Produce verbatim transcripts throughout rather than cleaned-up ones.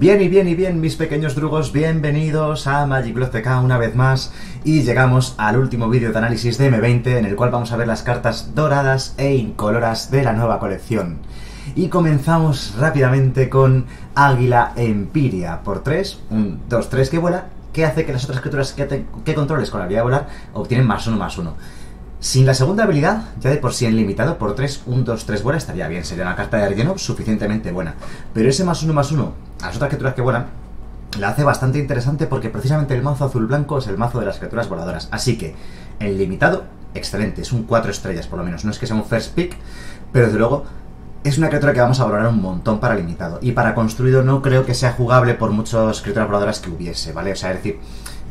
Bien y bien y bien, mis pequeños drugos, bienvenidos a MagicBlogTK una vez más. Y llegamos al último vídeo de análisis de eme veinte, en el cual vamos a ver las cartas doradas e incoloras de la nueva colección. Y comenzamos rápidamente con Águila Empiria, por tres, un dos tres que vuela, que hace que las otras criaturas que, te, que controles con la habilidad de volar obtienen más uno más uno. Sin la segunda habilidad, ya de por sí en limitado, por tres, un dos tres vuela estaría bien, sería una carta de relleno suficientemente buena. Pero ese más uno más uno a las otras criaturas que vuelan la hace bastante interesante porque precisamente el mazo azul-blanco es el mazo de las criaturas voladoras. Así que, en limitado, excelente, es un cuatro estrellas por lo menos. No es que sea un first pick, pero desde luego es una criatura que vamos a valorar un montón para limitado. Y para construido no creo que sea jugable por muchas criaturas voladoras que hubiese, ¿vale? O sea, es decir,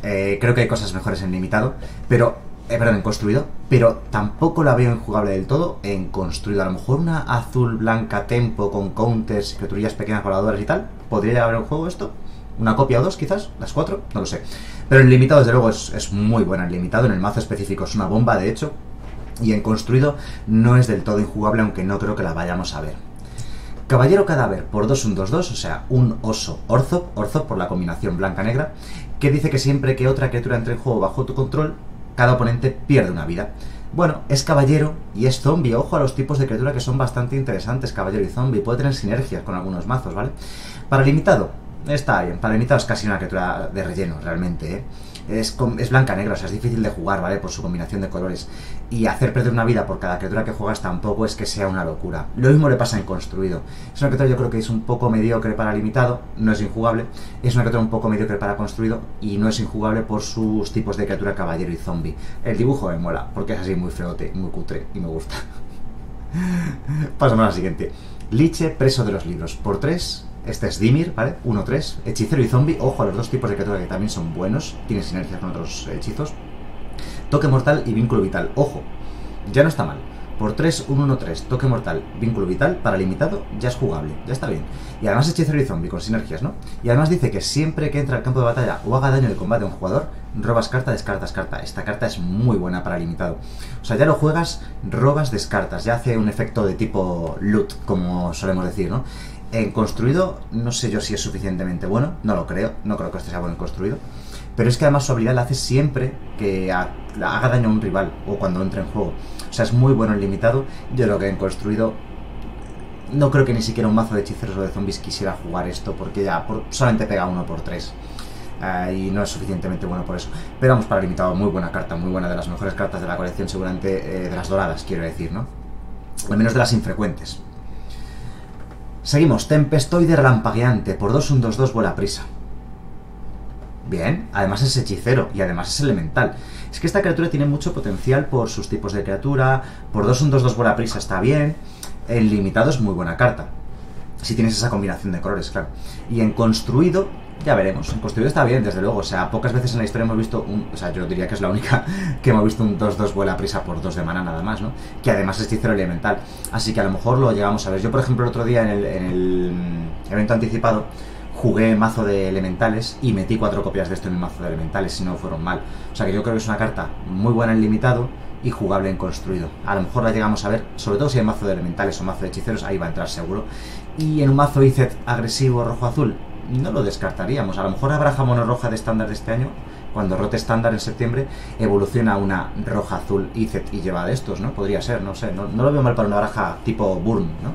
eh, creo que hay cosas mejores en limitado, pero... Eh, perdón, en construido, pero tampoco la veo injugable del todo en construido. A lo mejor una azul-blanca tempo con counters, criaturillas pequeñas voladoras y tal. ¿Podría llegar a un juego esto? ¿Una copia o dos quizás? ¿Las cuatro? No lo sé. Pero en limitado, desde luego, es, es muy buena. En limitado, en el mazo específico, es una bomba, de hecho. Y en construido no es del todo injugable, aunque no creo que la vayamos a ver. Caballero Cadáver por dos uno dos dos, o sea, un oso Orzhov, Orzhov por la combinación blanca-negra, que dice que siempre que otra criatura entre en juego bajo tu control, cada oponente pierde una vida. Bueno, es caballero y es zombie. Ojo a los tipos de criatura que son bastante interesantes, caballero y zombie. Puede tener sinergias con algunos mazos, ¿vale? Para limitado, está bien. Para limitado es casi una criatura de relleno, realmente, ¿eh? Es, es blanca-negra, o sea, es difícil de jugar, ¿vale? Por su combinación de colores. Y hacer perder una vida por cada criatura que juegas tampoco es que sea una locura. Lo mismo le pasa en construido. Es una criatura, yo creo que es un poco mediocre para limitado, no es injugable. Es una criatura un poco mediocre para construido y no es injugable por sus tipos de criatura caballero y zombie. El dibujo me mola, porque es así muy feote, muy cutre y me gusta. Pasamos a la siguiente. Liche preso de los libros. Por tres... Este es Dimir, ¿vale? uno tres, hechicero y zombie. Ojo a los dos tipos de criaturas que también son buenos. Tiene sinergia con otros hechizos. Toque mortal y vínculo vital. Ojo, ya no está mal. Por tres, un uno tres, toque mortal, vínculo vital. Para limitado, ya es jugable, ya está bien. Y además hechicero y zombie con sinergias, ¿no? Y además dice que siempre que entra al campo de batalla o haga daño de combate a un jugador, robas carta, descartas carta. Esta carta es muy buena para limitado. O sea, ya lo juegas, robas, descartas. Ya hace un efecto de tipo loot, como solemos decir, ¿no? En construido, no sé yo si es suficientemente bueno, no lo creo, no creo que este sea bueno en construido. Pero es que además su habilidad la hace siempre que haga daño a un rival o cuando entre en juego. O sea, es muy bueno en limitado. Yo creo que en construido no creo que ni siquiera un mazo de hechiceros o de zombies quisiera jugar esto porque ya por, solamente pega uno por tres. Uh, y no es suficientemente bueno por eso. Pero vamos, para limitado, muy buena carta, muy buena, de las mejores cartas de la colección seguramente, eh, de las doradas, quiero decir, ¿no? Al menos de las infrecuentes. Seguimos, Tempestoide rampagueante, por dos uno dos dos vuela prisa. Bien, además es hechicero y además es elemental. Es que esta criatura tiene mucho potencial por sus tipos de criatura, por dos uno dos dos vuela prisa está bien, en limitado es muy buena carta, si tienes esa combinación de colores, claro. Y en construido, ya veremos, en construido está bien, desde luego, o sea, pocas veces en la historia hemos visto, un, o sea, yo diría que es la única que hemos visto un dos dos vuela prisa por dos de mana nada más, ¿no? Que además es hechicero elemental, así que a lo mejor lo llegamos a ver. Yo, por ejemplo, el otro día en el, en el evento anticipado jugué mazo de elementales y metí cuatro copias de esto en mi mazo de elementales, si no fueron mal. O sea que yo creo que es una carta muy buena en limitado y jugable en construido. A lo mejor la llegamos a ver, sobre todo si hay mazo de elementales o mazo de hechiceros, ahí va a entrar seguro. Y en un mazo I Z agresivo rojo-azul, no lo descartaríamos. A lo mejor habrá mono roja de estándar de este año. Cuando rote estándar en septiembre, evoluciona una roja-azul I Z y lleva de estos, ¿no? Podría ser, no sé. No, no lo veo mal para una baraja tipo Burn, ¿no?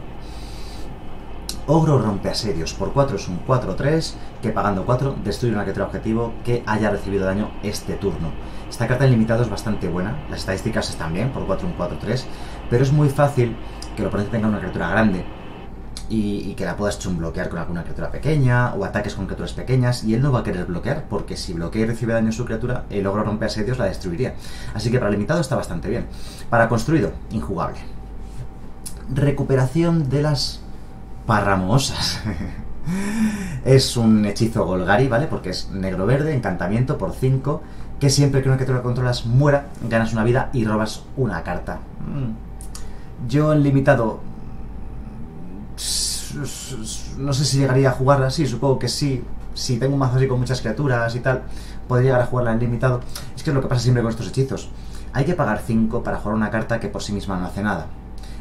Ogro rompe asedios. Por cuatro es un cuatro tres, que pagando cuatro destruye una criatura objetivo que haya recibido daño este turno. Esta carta en limitado es bastante buena. Las estadísticas están bien, por cuatro un cuatro tres, pero es muy fácil que el oponente tenga una criatura grande Y, y que la puedas chumbloquear con alguna criatura pequeña o ataques con criaturas pequeñas, y él no va a querer bloquear porque si bloquea y recibe daño a su criatura, el ogro rompe asedios la destruiría. Así que para limitado está bastante bien. Para construido, injugable. Recuperación de las parramosas. Es un hechizo Golgari, ¿vale? Porque es negro-verde, encantamiento por cinco, que siempre que una criatura que controlas muera, ganas una vida y robas una carta. Yo en limitado no sé si llegaría a jugarla, sí, supongo que sí. Si tengo un mazo así con muchas criaturas y tal, podría llegar a jugarla en limitado. Es que es lo que pasa siempre con estos hechizos. Hay que pagar cinco para jugar una carta que por sí misma no hace nada.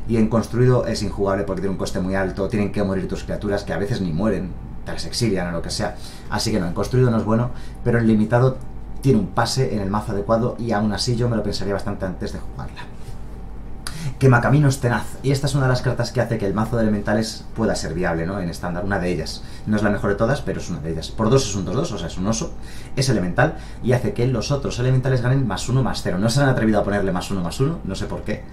Y en construido es injugable porque tiene un coste muy alto, tienen que morir tus criaturas que a veces ni mueren. las exilian o lo que sea. Así que no, en construido no es bueno, pero el limitado tiene un pase en el mazo adecuado y aún así yo me lo pensaría bastante antes de jugarla. Quemacamino es tenaz, y esta es una de las cartas que hace que el mazo de elementales pueda ser viable, ¿no? En estándar, una de ellas. No es la mejor de todas, pero es una de ellas. Por dos es un dos dos, o sea, es un oso, es elemental, y hace que los otros elementales ganen más uno, más cero. No se han atrevido a ponerle más uno, más uno, no sé por qué.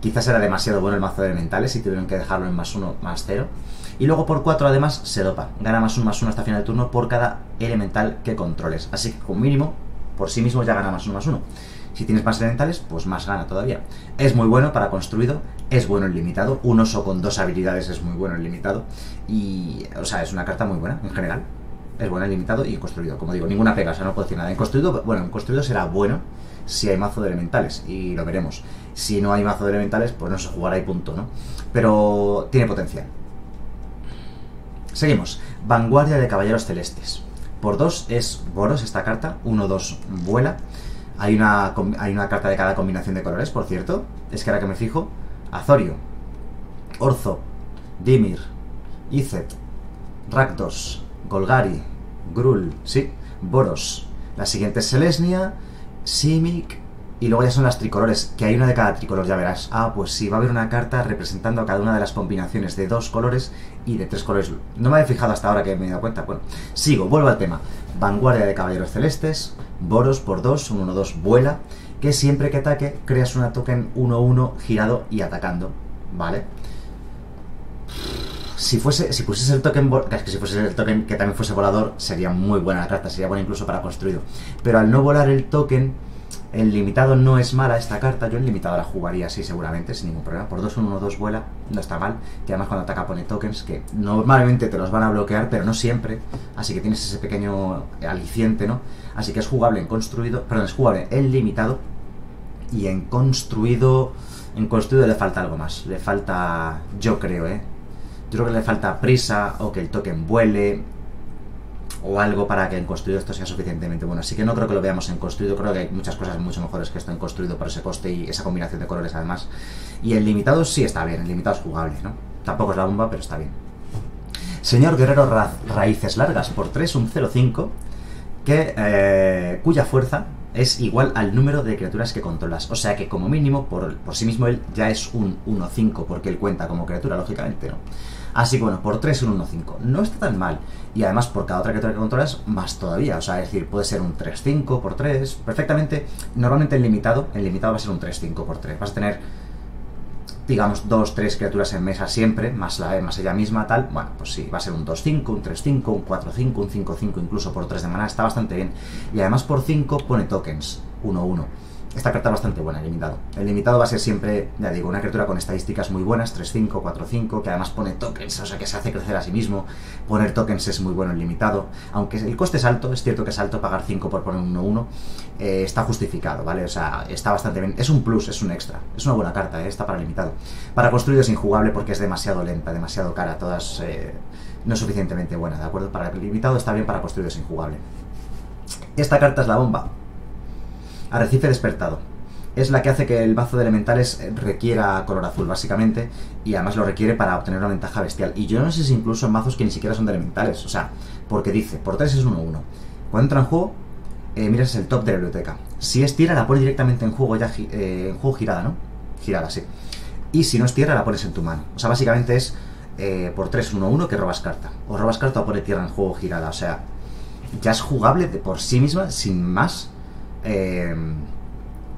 Quizás era demasiado bueno el mazo de elementales y tuvieron que dejarlo en más uno, más cero. Y luego por cuatro además se dopa, gana más uno, más uno hasta final de turno por cada elemental que controles. Así que con mínimo, por sí mismo ya gana más uno, más uno. Si tienes más elementales, pues más gana todavía. Es muy bueno para construido, es bueno en limitado. Un oso con dos habilidades es muy bueno en limitado. Y, o sea, es una carta muy buena en general. Es buena en limitado y en construido. Como digo, ninguna pega, o sea, no puedo decir nada. En construido, bueno, en construido será bueno si hay mazo de elementales, y lo veremos. Si no hay mazo de elementales, pues no se jugará y punto, ¿no? Pero tiene potencial. Seguimos. Vanguardia de caballeros celestes. Por dos es Golos esta carta. uno dos vuela. Hay una, hay una carta de cada combinación de colores, por cierto. Es que ahora que me fijo, Azorio, Orzo, Dimir, Izet, Rakdos, Golgari, Grul, sí, Boros. La siguiente es Selesnia, Simic, y luego ya son las tricolores, que hay una de cada tricolor, ya verás. Ah, pues sí, va a haber una carta representando a cada una de las combinaciones de dos colores y de tres colores. No me había fijado hasta ahora que me he dado cuenta. Bueno, sigo, vuelvo al tema. Vanguardia de caballeros celestes, Boros por dos, un uno dos vuela, que siempre que ataque creas una token uno uno girado y atacando, ¿vale? Si fuese, si pusieses el token, es que si fuese el token que también fuese volador, sería muy buena la carta, sería buena incluso para construido. Pero al no volar el token, el limitado no es mala esta carta, yo en limitado la jugaría así seguramente, sin ningún problema. Por dos, un uno dos vuela, no está mal, que además cuando ataca pone tokens que normalmente te los van a bloquear, pero no siempre, así que tienes ese pequeño aliciente, ¿no? Así que es jugable en construido, perdón, es jugable en limitado, y en construido, en construido le falta algo más, le falta, yo creo, ¿eh? Yo creo que le falta prisa, o que el token vuele, o algo para que en construido esto sea suficientemente bueno. Así que no creo que lo veamos en construido. Creo que hay muchas cosas mucho mejores que esto en construido por ese coste y esa combinación de colores además. Y el limitado sí está bien. El limitado es jugable, ¿no? Tampoco es la bomba, pero está bien. Señor guerrero raz raíces largas por tres, un cero cinco, que, eh, cuya fuerza es igual al número de criaturas que controlas. O sea que como mínimo por, por sí mismo él ya es un uno cinco, porque él cuenta como criatura, lógicamente, ¿no? Así que bueno, por tres un uno cinco. No está tan mal. Y además por cada otra criatura que controlas, más todavía. O sea, es decir, puede ser un tres cinco por tres. Perfectamente. Normalmente en limitado, en limitado va a ser un tres cinco por tres. Vas a tener, digamos, dos tres criaturas en mesa siempre, más la más ella misma, tal. Bueno, pues sí, va a ser un dos cinco, un tres cinco, un cuatro cinco, un cinco cinco, incluso por tres de maná. Está bastante bien. Y además por cinco pone tokens, uno uno. Esta carta es bastante buena, el limitado. El limitado va a ser siempre, ya digo, una criatura con estadísticas muy buenas, tres cinco, cuatro cinco, que además pone tokens, o sea que se hace crecer a sí mismo. Poner tokens es muy bueno el limitado. Aunque el coste es alto, es cierto que es alto pagar cinco por poner uno uno, eh, está justificado, ¿vale? O sea, está bastante bien. Es un plus, es un extra. Es una buena carta, eh, está para limitado. Para construido es injugable porque es demasiado lenta, demasiado cara, todas eh, no suficientemente buena, ¿de acuerdo? Para el limitado está bien, para construido es injugable. Esta carta es la bomba. Arrecife despertado. Es la que hace que el mazo de elementales requiera color azul, básicamente, y además lo requiere para obtener una ventaja bestial. Y yo no sé si incluso en mazos que ni siquiera son de elementales, o sea, porque dice, por tres es uno uno. Cuando entra en juego, eh, miras el top de la biblioteca. Si es tierra, la pones directamente en juego, ya eh, en juego girada, ¿no? Girada, sí. Y si no es tierra, la pones en tu mano. O sea, básicamente es eh, por tres, uno uno, que robas carta. O robas carta o pones tierra en juego girada. O sea, ya es jugable de por sí misma, sin más. Eh,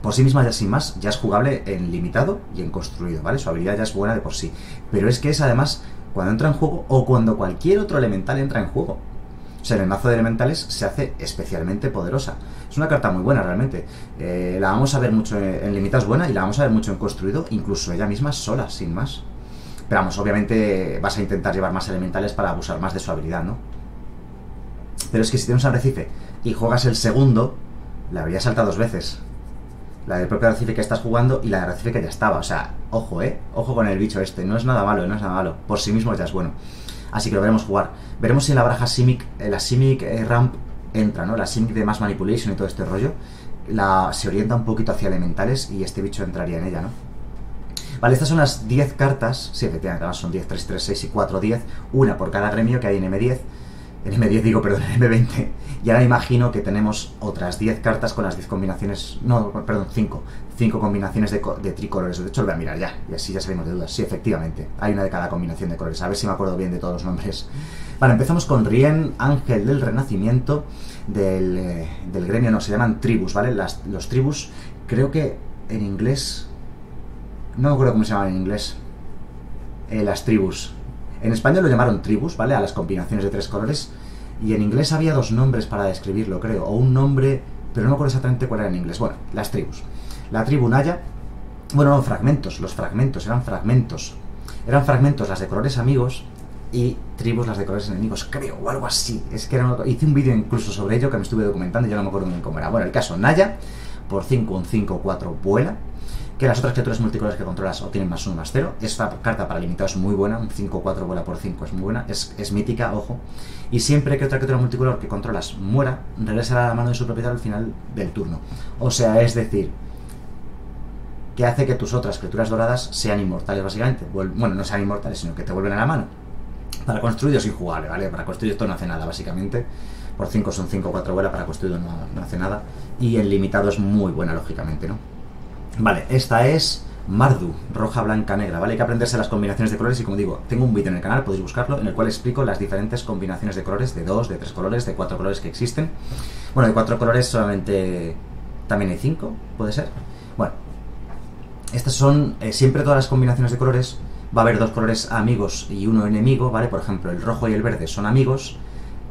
por sí misma ya sin más ya es jugable en limitado y en construido, ¿vale? Su habilidad ya es buena de por sí, pero es que es además cuando entra en juego o cuando cualquier otro elemental entra en juego. O sea, en el mazo de elementales se hace especialmente poderosa. Es una carta muy buena realmente, eh, la vamos a ver mucho en, en limitado, es buena, y la vamos a ver mucho en construido, incluso ella misma sola, sin más. Pero vamos, obviamente vas a intentar llevar más elementales para abusar más de su habilidad, ¿no? Pero es que si tienes un arrecife y juegas el segundo, la habría saltado dos veces. La del propio arrecife que estás jugando y la de arrecife que ya estaba. O sea, ojo, eh. Ojo con el bicho este. No es nada malo, no es nada malo. Por sí mismo ya es bueno. Así que lo veremos jugar. Veremos si en la baraja Simic, eh, la Simic eh, Ramp entra, ¿no? La Simic de Mass Manipulation y todo este rollo. La, se orienta un poquito hacia elementales y este bicho entraría en ella, ¿no? Vale, estas son las diez cartas. Sí, efectivamente, además son diez, tres, tres, seis y cuatro, diez. Una por cada gremio que hay en eme diez. El eme diez, digo, perdón, el eme veinte. Y ahora imagino que tenemos otras diez cartas con las diez combinaciones... No, perdón, cinco. cinco combinaciones de, de tricolores. De hecho, lo voy a mirar ya. Y así ya salimos de dudas. Sí, efectivamente. Hay una de cada combinación de colores. A ver si me acuerdo bien de todos los nombres. Vale, empezamos con Rien Ángel del Renacimiento. Del, eh, del gremio, no, se llaman tribus, ¿vale? Las, los tribus, creo que en inglés... No me acuerdo cómo se llaman en inglés. Eh, las tribus. En español lo llamaron tribus, ¿vale? A las combinaciones de tres colores. Y en inglés había dos nombres para describirlo, creo. O un nombre, pero no me acuerdo exactamente cuál era en inglés. Bueno, las tribus. La tribu Naya... Bueno, no, fragmentos. Los fragmentos, eran fragmentos. Eran fragmentos las de colores amigos y tribus las de colores enemigos, creo, o algo así. Es que era una... Hice un vídeo incluso sobre ello que me estuve documentando y ya no me acuerdo bien cómo era. Bueno, el caso Naya, por cinco, un cinco, cuatro, vuela. Que las otras criaturas multicolores que controlas obtienen más uno, más cero. Esta carta para limitado es muy buena. Un cinco cuatro vuela por cinco es muy buena. Es, es mítica, ojo. Y siempre que otra criatura multicolor que controlas muera, regresa a la mano de su propietario al final del turno. O sea, es decir, que hace que tus otras criaturas doradas sean inmortales, básicamente. Bueno, no sean inmortales, sino que te vuelven a la mano. Para construido es injugable, ¿vale? Para construido esto no hace nada, básicamente. Por cinco son cinco cuatro vuela. Para construido no, no hace nada. Y el limitado es muy buena, lógicamente, ¿no? Vale, esta es Mardu, roja, blanca, negra, ¿vale? Hay que aprenderse las combinaciones de colores y, como digo, tengo un vídeo en el canal, podéis buscarlo, en el cual explico las diferentes combinaciones de colores, de dos, de tres colores, de cuatro colores que existen. Bueno, de cuatro colores solamente también hay cinco, ¿puede ser? Bueno, estas son eh, siempre todas las combinaciones de colores. Va a haber dos colores amigos y uno enemigo, ¿vale? Por ejemplo, el rojo y el verde son amigos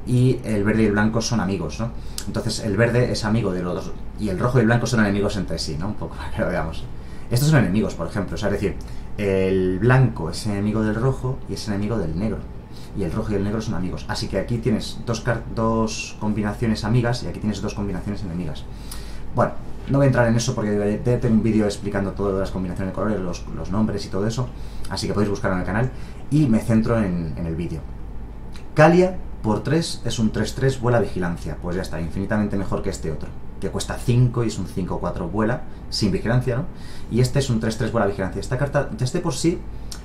y el verde y el blanco son amigos, ¿no? Entonces el verde es amigo de los dos y el rojo y el blanco son enemigos entre sí, ¿no? Un poco, pero veamos. Estos son enemigos, por ejemplo, o sea, es decir, el blanco es enemigo del rojo y es enemigo del negro. Y el rojo y el negro son amigos. Así que aquí tienes dos, dos combinaciones amigas y aquí tienes dos combinaciones enemigas. Bueno, no voy a entrar en eso porque tengo un vídeo explicando todas las combinaciones de colores, los, los nombres y todo eso. Así que podéis buscarlo en el canal y me centro en, en el vídeo. Calia... Por tres es un tres tres, vuela vigilancia. Pues ya está, infinitamente mejor que este otro, que cuesta cinco y es un cinco cuatro, vuela, sin vigilancia, ¿no? Y este es un tres tres, vuela vigilancia. Esta carta, ya esté por sí...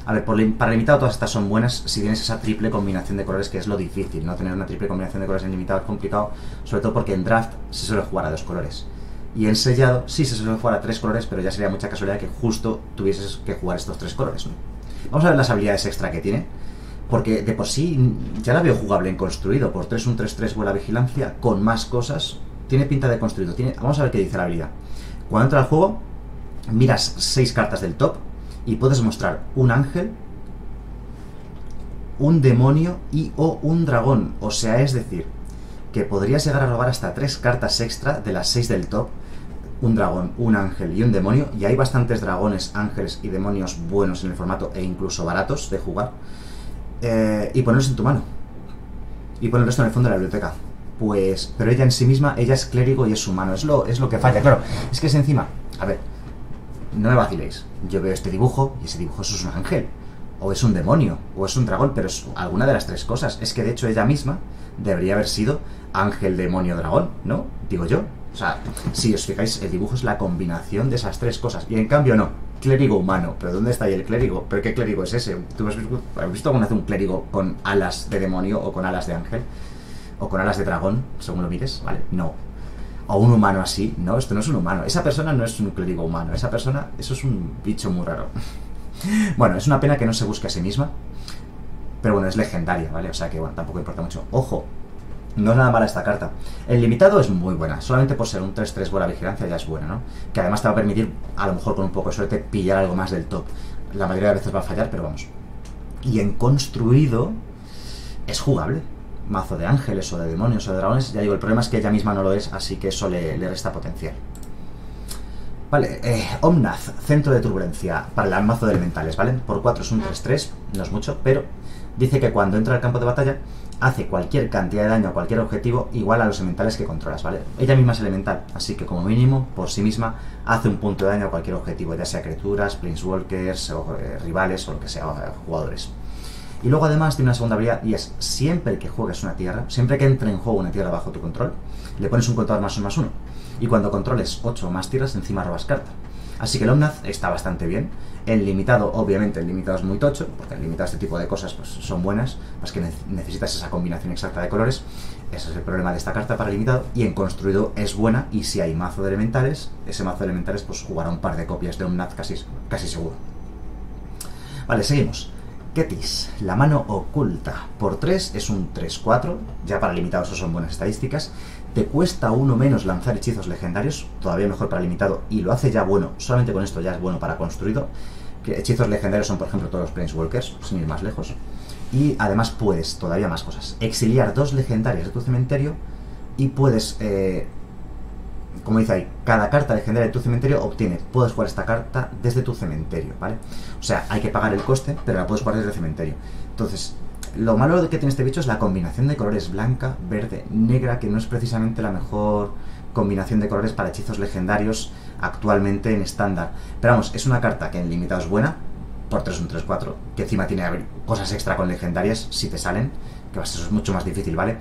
A ver, por, para limitado todas estas son buenas si tienes esa triple combinación de colores, que es lo difícil, ¿no? Tener una triple combinación de colores en limitado es complicado, sobre todo porque en draft se suele jugar a dos colores. Y en sellado sí se suele jugar a tres colores, pero ya sería mucha casualidad que justo tuvieses que jugar estos tres colores, ¿no? Vamos a ver las habilidades extra que tiene. Porque de por sí ya la veo jugable en construido. Por tres, un tres tres vuela vigilancia con más cosas. Tiene pinta de construido. Tiene... Vamos a ver qué dice la habilidad. Cuando entra al juego, miras seis cartas del top y puedes mostrar un ángel, un demonio y o un dragón. O sea, es decir, que podrías llegar a robar hasta tres cartas extra de las seis del top. Un dragón, un ángel y un demonio. Y hay bastantes dragones, ángeles y demonios buenos en el formato e incluso baratos de jugar. Eh, y ponerlos en tu mano y poner el resto en el fondo de la biblioteca. Pues, pero ella en sí misma, ella es clérigo y es humano, es lo, es lo que falla, claro. Es que es encima, a ver, no me vaciléis, yo veo este dibujo y ese dibujo es un ángel, o es un demonio, o es un dragón, pero es alguna de las tres cosas. Es que de hecho ella misma debería haber sido ángel, demonio, dragón, ¿no? Digo yo, o sea, si os fijáis, el dibujo es la combinación de esas tres cosas, y en cambio no clérigo humano, pero ¿dónde está ahí el clérigo? ¿Pero qué clérigo es ese? ¿Tú has visto, has visto alguna vez un clérigo con alas de demonio o con alas de ángel? ¿O con alas de dragón, según lo mires? ¿Vale? No. ¿O un humano así? No, esto no es un humano. Esa persona no es un clérigo humano. Esa persona, eso es un bicho muy raro. Bueno, es una pena que no se busque a sí misma. Pero bueno, es legendaria, ¿vale? O sea que, bueno, tampoco importa mucho. ¡Ojo! No es nada mala esta carta. El limitado es muy buena. Solamente por ser un tres tres vuela vigilancia ya es buena, ¿no? Que además te va a permitir, a lo mejor con un poco de suerte, pillar algo más del top. La mayoría de veces va a fallar, pero vamos. Y en construido es jugable. Mazo de ángeles o de demonios o de dragones. Ya digo, el problema es que ella misma no lo es, así que eso le, le resta potencial. Vale, eh, Omnath, centro de turbulencia para el mazo de elementales, ¿vale? Por cuatro es un tres tres, no es mucho, pero dice que cuando entra al campo de batalla hace cualquier cantidad de daño a cualquier objetivo igual a los elementales que controlas, ¿vale? Ella misma es elemental, así que como mínimo, por sí misma, hace un punto de daño a cualquier objetivo, ya sea criaturas, planeswalkers, o eh, rivales, o lo que sea, o, eh, jugadores. Y luego además tiene una segunda habilidad, y es, siempre que juegues una tierra, siempre que entre en juego una tierra bajo tu control, le pones un contador más uno más uno, y cuando controles ocho o más tierras, encima robas carta. Así que el Omnath está bastante bien. El limitado, obviamente, el limitado es muy tocho, porque el limitado este tipo de cosas pues, son buenas, más que necesitas esa combinación exacta de colores. Ese es el problema de esta carta para el limitado. Y en construido es buena, y si hay mazo de elementales, ese mazo de elementales pues jugará un par de copias de Omnath casi, casi seguro. Vale, seguimos. Ketis, la mano oculta. Por tres es un tres cuatro, ya para limitado eso son buenas estadísticas. Te cuesta uno menos lanzar hechizos legendarios, todavía mejor para limitado, y lo hace ya bueno, solamente con esto ya es bueno para construido. Hechizos legendarios son, por ejemplo, todos los Planeswalkers, sin ir más lejos. Y además puedes, todavía más cosas, exiliar dos legendarias de tu cementerio y puedes, eh, como dice ahí, cada carta legendaria de tu cementerio obtiene, puedes jugar esta carta desde tu cementerio, ¿vale? O sea, hay que pagar el coste, pero la puedes jugar desde el cementerio. Entonces, lo malo que tiene este bicho es la combinación de colores blanca, verde, negra, que no es precisamente la mejor combinación de colores para hechizos legendarios actualmente en estándar. Pero vamos, es una carta que en limitado es buena, por tres un tres cuatro, que encima tiene cosas extra con legendarias, si te salen, que eso es mucho más difícil, ¿vale?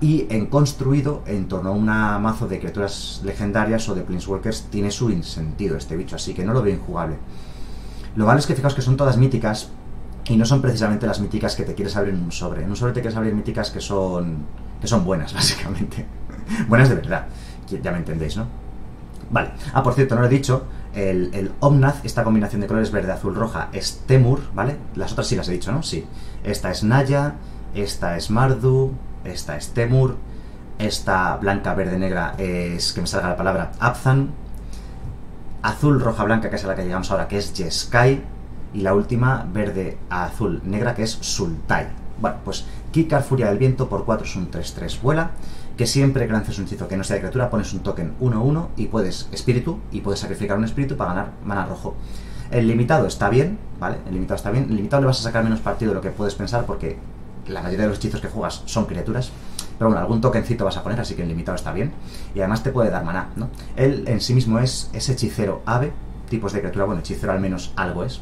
Y en construido, en torno a una mazo de criaturas legendarias o de Planeswalkers, tiene su insentido este bicho, así que no lo veo injugable. Lo malo es que fijaos que son todas míticas, y no son precisamente las míticas que te quieres abrir en un sobre. En un sobre te quieres abrir míticas que son, que son buenas, básicamente. Buenas de verdad, ya me entendéis, ¿no? Vale, ah, por cierto, no lo he dicho, el, el Omnath, esta combinación de colores verde, azul, roja, es Temur, ¿vale? Las otras sí las he dicho, ¿no? Sí. Esta es Naya, esta es Mardu, esta es Temur, esta blanca, verde, negra es, que me salga la palabra, Abzan, azul, roja, blanca, que es a la que llegamos ahora, que es Jeskai, y la última, verde, azul, negra, que es Sultai. Bueno, pues Kikar Furia del Viento por cuatro es un tres tres, vuela, que siempre que lances un hechizo que no sea de criatura pones un token uno uno y puedes espíritu, y puedes sacrificar un espíritu para ganar mana rojo. El limitado está bien, ¿vale? El limitado está bien. El limitado le vas a sacar menos partido de lo que puedes pensar porque la mayoría de los hechizos que juegas son criaturas. Pero bueno, algún tokencito vas a poner, así que el limitado está bien. Y además te puede dar maná, ¿no? Él en sí mismo es, es hechicero ave, tipos de criatura, bueno, hechicero al menos algo es.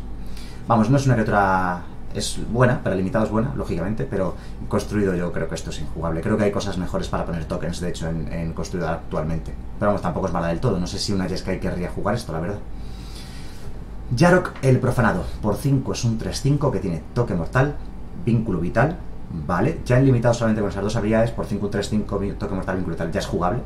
Vamos, no es una criatura... Es buena, para limitado es buena, lógicamente, pero construido yo creo que esto es injugable. Creo que hay cosas mejores para poner tokens, de hecho, en, en construido actualmente. Pero vamos, tampoco es mala del todo. No sé si una Jeskai querría jugar esto, la verdad. Yarok el profanado. Por cinco es un tres cinco que tiene toque mortal, vínculo vital, ¿vale? Ya en limitado solamente con esas dos habilidades, por cinco un tres cinco, toque mortal, vínculo vital, ya es jugable.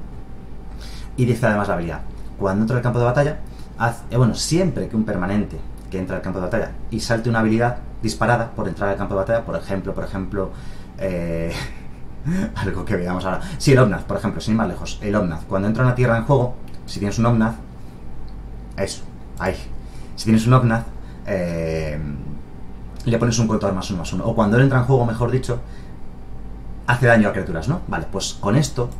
Y dice además la habilidad. Cuando entra al campo de batalla, haz, eh, bueno, siempre que un permanente que entra al campo de batalla y salte una habilidad disparada por entrar al campo de batalla, por ejemplo, por ejemplo, eh, algo que veamos ahora. Sí, el Omnath, por ejemplo, sin ir más lejos, el Omnath. Cuando entra una tierra en juego, si tienes un Omnath, eso, ahí. Si tienes un Omnath, eh, le pones un contador más uno más uno. O cuando él entra en juego, mejor dicho, hace daño a criaturas, ¿no? Vale, pues con esto,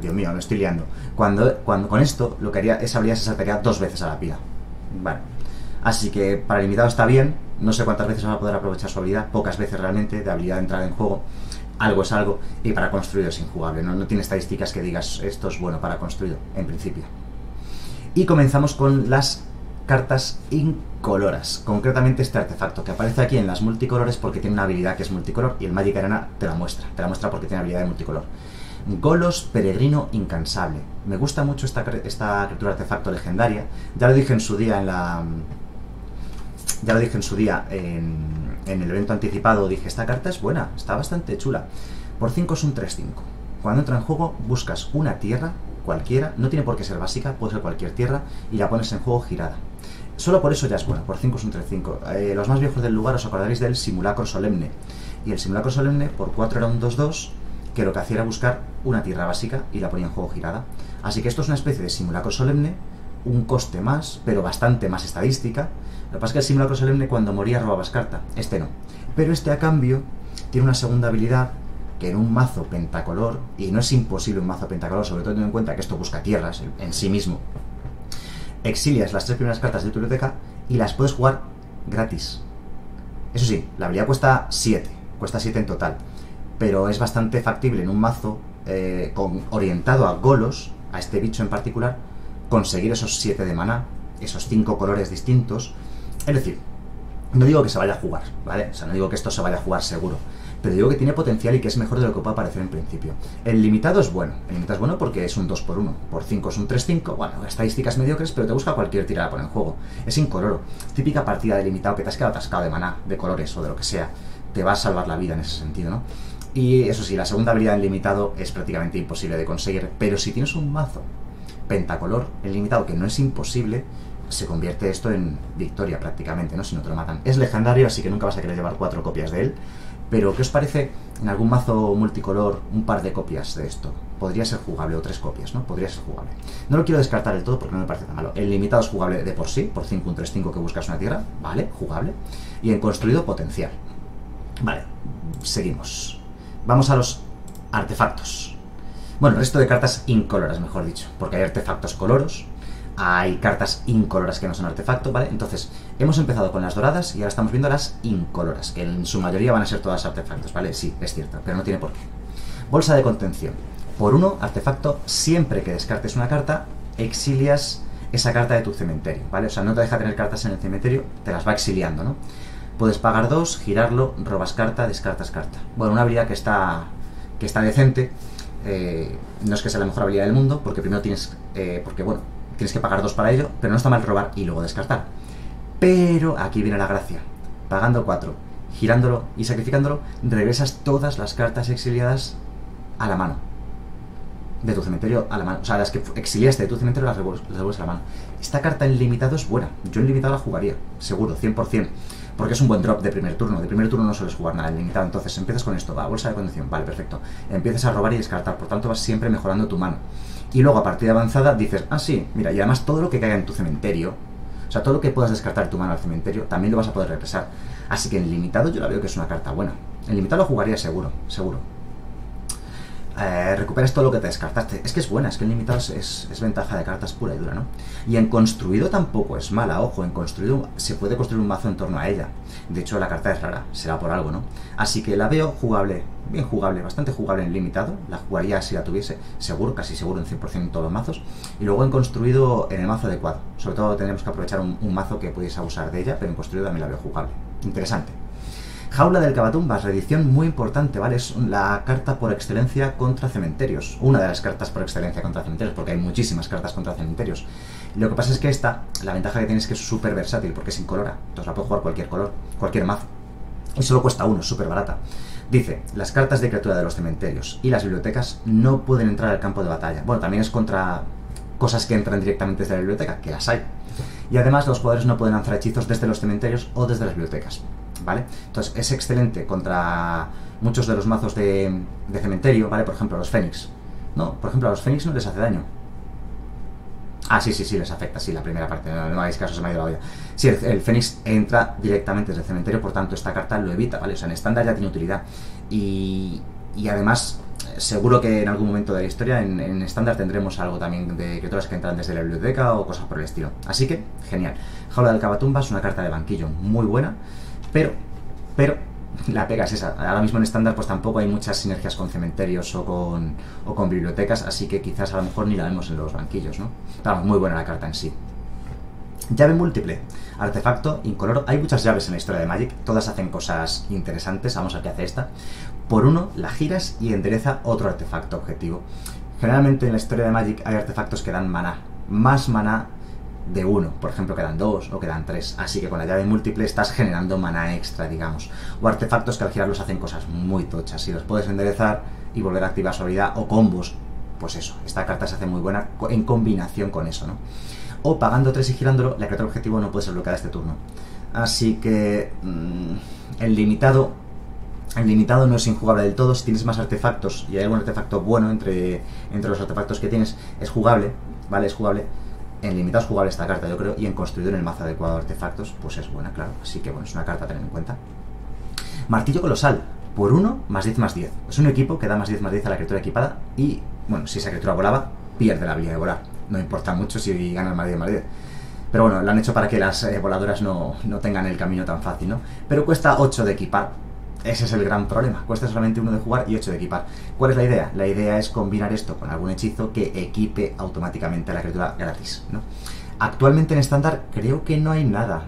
Dios mío, me estoy liando. Cuando, cuando con esto, lo que haría, esa habilidad se saltaría dos veces a la pila. Vale. Así que para el limitado está bien. No sé cuántas veces vas a poder aprovechar su habilidad, pocas veces realmente, de habilidad de entrar en juego. Algo es algo, y para construido es injugable, ¿no? No tiene estadísticas que digas esto es bueno para construido, en principio. Y comenzamos con las cartas incoloras, concretamente este artefacto, que aparece aquí en las multicolores porque tiene una habilidad que es multicolor, y el Magic Arena te la muestra, te la muestra porque tiene habilidad de multicolor. Golos peregrino incansable. Me gusta mucho esta, esta criatura artefacto legendaria, ya lo dije en su día en la... Ya lo dije en su día, en, en el evento anticipado, dije, esta carta es buena, está bastante chula. Por cinco es un tres cinco. Cuando entra en juego, buscas una tierra, cualquiera, no tiene por qué ser básica, puede ser cualquier tierra, y la pones en juego girada. Solo por eso ya es buena, por cinco es un tres cinco. Eh, los más viejos del lugar os acordaréis del simulacro solemne. Y el simulacro solemne, por cuatro era un dos dos, que lo que hacía era buscar una tierra básica y la ponía en juego girada. Así que esto es una especie de simulacro solemne, un coste más, pero bastante más estadística. Lo que pasa es que el simulacro solemne cuando moría robabas carta, este no. Pero este a cambio tiene una segunda habilidad que en un mazo pentacolor, y no es imposible un mazo pentacolor, sobre todo teniendo en cuenta que esto busca tierras en, en sí mismo, exilias las tres primeras cartas de tu biblioteca y las puedes jugar gratis. Eso sí, la habilidad cuesta siete, cuesta siete en total, pero es bastante factible en un mazo eh, con, orientado a Golos, a este bicho en particular, conseguir esos siete de maná, esos cinco colores distintos. Es decir, no digo que se vaya a jugar, ¿vale? O sea, no digo que esto se vaya a jugar seguro, pero digo que tiene potencial y que es mejor de lo que puede aparecer en principio. El limitado es bueno, el limitado es bueno porque es un dos por uno, por cinco es un tres cinco, bueno, estadísticas mediocres, pero te busca cualquier tirada por el juego. Es incoloro, típica partida de limitado que te has quedado atascado de maná, de colores o de lo que sea, te va a salvar la vida en ese sentido, ¿no? Y eso sí, la segunda habilidad en limitado es prácticamente imposible de conseguir, pero si tienes un mazo pentacolor, el limitado, que no es imposible, se convierte esto en victoria prácticamente, ¿no? Si no te lo matan. Es legendario, así que nunca vas a querer llevar cuatro copias de él. Pero, ¿qué os parece en algún mazo multicolor un par de copias de esto? Podría ser jugable, o tres copias, ¿no? Podría ser jugable. No lo quiero descartar del todo porque no me parece tan malo. El limitado es jugable de por sí, por cinco, un tres cinco que buscas una tierra, vale, jugable. Y en construido, potencial. Vale, seguimos. Vamos a los artefactos. Bueno, el resto de cartas incoloras, mejor dicho, porque hay artefactos coloros. Hay cartas incoloras que no son artefacto, ¿vale? Entonces, hemos empezado con las doradas y ahora estamos viendo las incoloras, que en su mayoría van a ser todas artefactos, ¿vale? Sí, es cierto, pero no tiene por qué. Bolsa de contención. Por uno, artefacto, siempre que descartes una carta, exilias esa carta de tu cementerio, ¿vale? O sea, no te deja tener cartas en el cementerio, te las va exiliando, ¿no? Puedes pagar dos, girarlo, robas carta, descartas carta. Bueno, una habilidad que está, que está decente. Eh, no es que sea la mejor habilidad del mundo, porque primero tienes... Eh, porque, bueno... Tienes que pagar dos para ello, pero no está mal robar y luego descartar. Pero aquí viene la gracia. Pagando cuatro, girándolo y sacrificándolo, regresas todas las cartas exiliadas a la mano. De tu cementerio a la mano. O sea, las que exiliaste de tu cementerio las devuelves a la mano. Esta carta en limitado es buena. Yo en limitado la jugaría, seguro, cien por cien. Porque es un buen drop de primer turno. De primer turno no sueles jugar nada en limitado. Entonces empiezas con esto, va, bolsa de contención, vale, perfecto. Empiezas a robar y descartar, por tanto vas siempre mejorando tu mano. Y luego a partida avanzada dices, ah sí, mira, y además todo lo que caiga en tu cementerio, o sea, todo lo que puedas descartar tu mano al cementerio, también lo vas a poder regresar. Así que en limitado yo la veo que es una carta buena. En limitado lo jugaría seguro, seguro. Eh, recuperas todo lo que te descartaste. Es que es buena, es que en limitado es, es, es ventaja de cartas pura y dura, ¿no? Y en construido tampoco es mala, ojo, en construido se puede construir un mazo en torno a ella. De hecho la carta es rara, será por algo, ¿no? Así que la veo jugable, bien jugable, bastante jugable en limitado. La jugaría si la tuviese, seguro, casi seguro, en cien por cien en todos los mazos. Y luego en construido en el mazo adecuado. Sobre todo tendremos que aprovechar un, un mazo que pudiese abusar de ella, pero en construido también la veo jugable. Interesante. Jaula del Cavatumbas, reedición muy importante, ¿vale? Es la carta por excelencia contra cementerios. Una de las cartas por excelencia contra cementerios, porque hay muchísimas cartas contra cementerios. Lo que pasa es que esta, la ventaja que tiene es que es súper versátil, porque es incolora. Entonces la puede jugar cualquier color, cualquier mazo. Y solo cuesta uno, es súper barata. Dice, las cartas de criatura de los cementerios y las bibliotecas no pueden entrar al campo de batalla. Bueno, también es contra cosas que entran directamente desde la biblioteca, que las hay. Y además los jugadores no pueden lanzar hechizos desde los cementerios o desde las bibliotecas. ¿Vale? Entonces es excelente contra muchos de los mazos de, de cementerio, ¿vale? Por ejemplo, a los Fénix. No, por ejemplo, a los Fénix no les hace daño. Ah, sí, sí, sí, les afecta, sí, la primera parte. No, no hagáis caso, se me ha ido la olla. Sí, el, el Fénix entra directamente desde el cementerio, por tanto, esta carta lo evita, ¿vale? O sea, en estándar ya tiene utilidad. Y, y además, seguro que en algún momento de la historia, en, en estándar, tendremos algo también de criaturas que entran desde la biblioteca o cosas por el estilo. Así que, genial. Jaula del Cavatumba es una carta de banquillo muy buena. Pero, pero, la pega es esa. Ahora mismo en estándar pues tampoco hay muchas sinergias con cementerios o con, o con bibliotecas, así que quizás a lo mejor ni la vemos en los banquillos, ¿no? Claro, muy buena la carta en sí. Llave múltiple. Artefacto, incoloro. Hay muchas llaves en la historia de Magic, todas hacen cosas interesantes. Vamos a qué hace esta. Por uno, la giras y endereza otro artefacto objetivo. Generalmente en la historia de Magic hay artefactos que dan maná. Más maná de uno, por ejemplo, quedan dos o quedan tres, así que con la llave múltiple estás generando maná extra, digamos, o artefactos que al girarlos hacen cosas muy tochas, si los puedes enderezar y volver a activar su habilidad, o combos, pues eso, esta carta se hace muy buena en combinación con eso, ¿no? O pagando tres y girándolo, la criatura objetivo no puede ser bloqueada este turno, así que mmm, el limitado el limitado no es injugable del todo. Si tienes más artefactos y hay algún artefacto bueno entre, entre los artefactos que tienes, es jugable, ¿vale? Es jugable. En limitado es jugable esta carta, yo creo, y en construido en el mazo adecuado de artefactos, pues es buena, claro. Así que, bueno, es una carta a tener en cuenta. Martillo colosal, por uno, más diez, más diez. Es un equipo que da más diez, más diez a la criatura equipada y, bueno, si esa criatura volaba, pierde la habilidad de volar. No importa mucho si gana el más diez, más diez. Pero bueno, lo han hecho para que las eh, voladoras no, no tengan el camino tan fácil, ¿no? Pero cuesta ocho de equipar. Ese es el gran problema. Cuesta solamente uno de jugar y ocho de equipar. ¿Cuál es la idea? La idea es combinar esto con algún hechizo que equipe automáticamente a la criatura gratis, ¿no? Actualmente en estándar creo que no hay nada.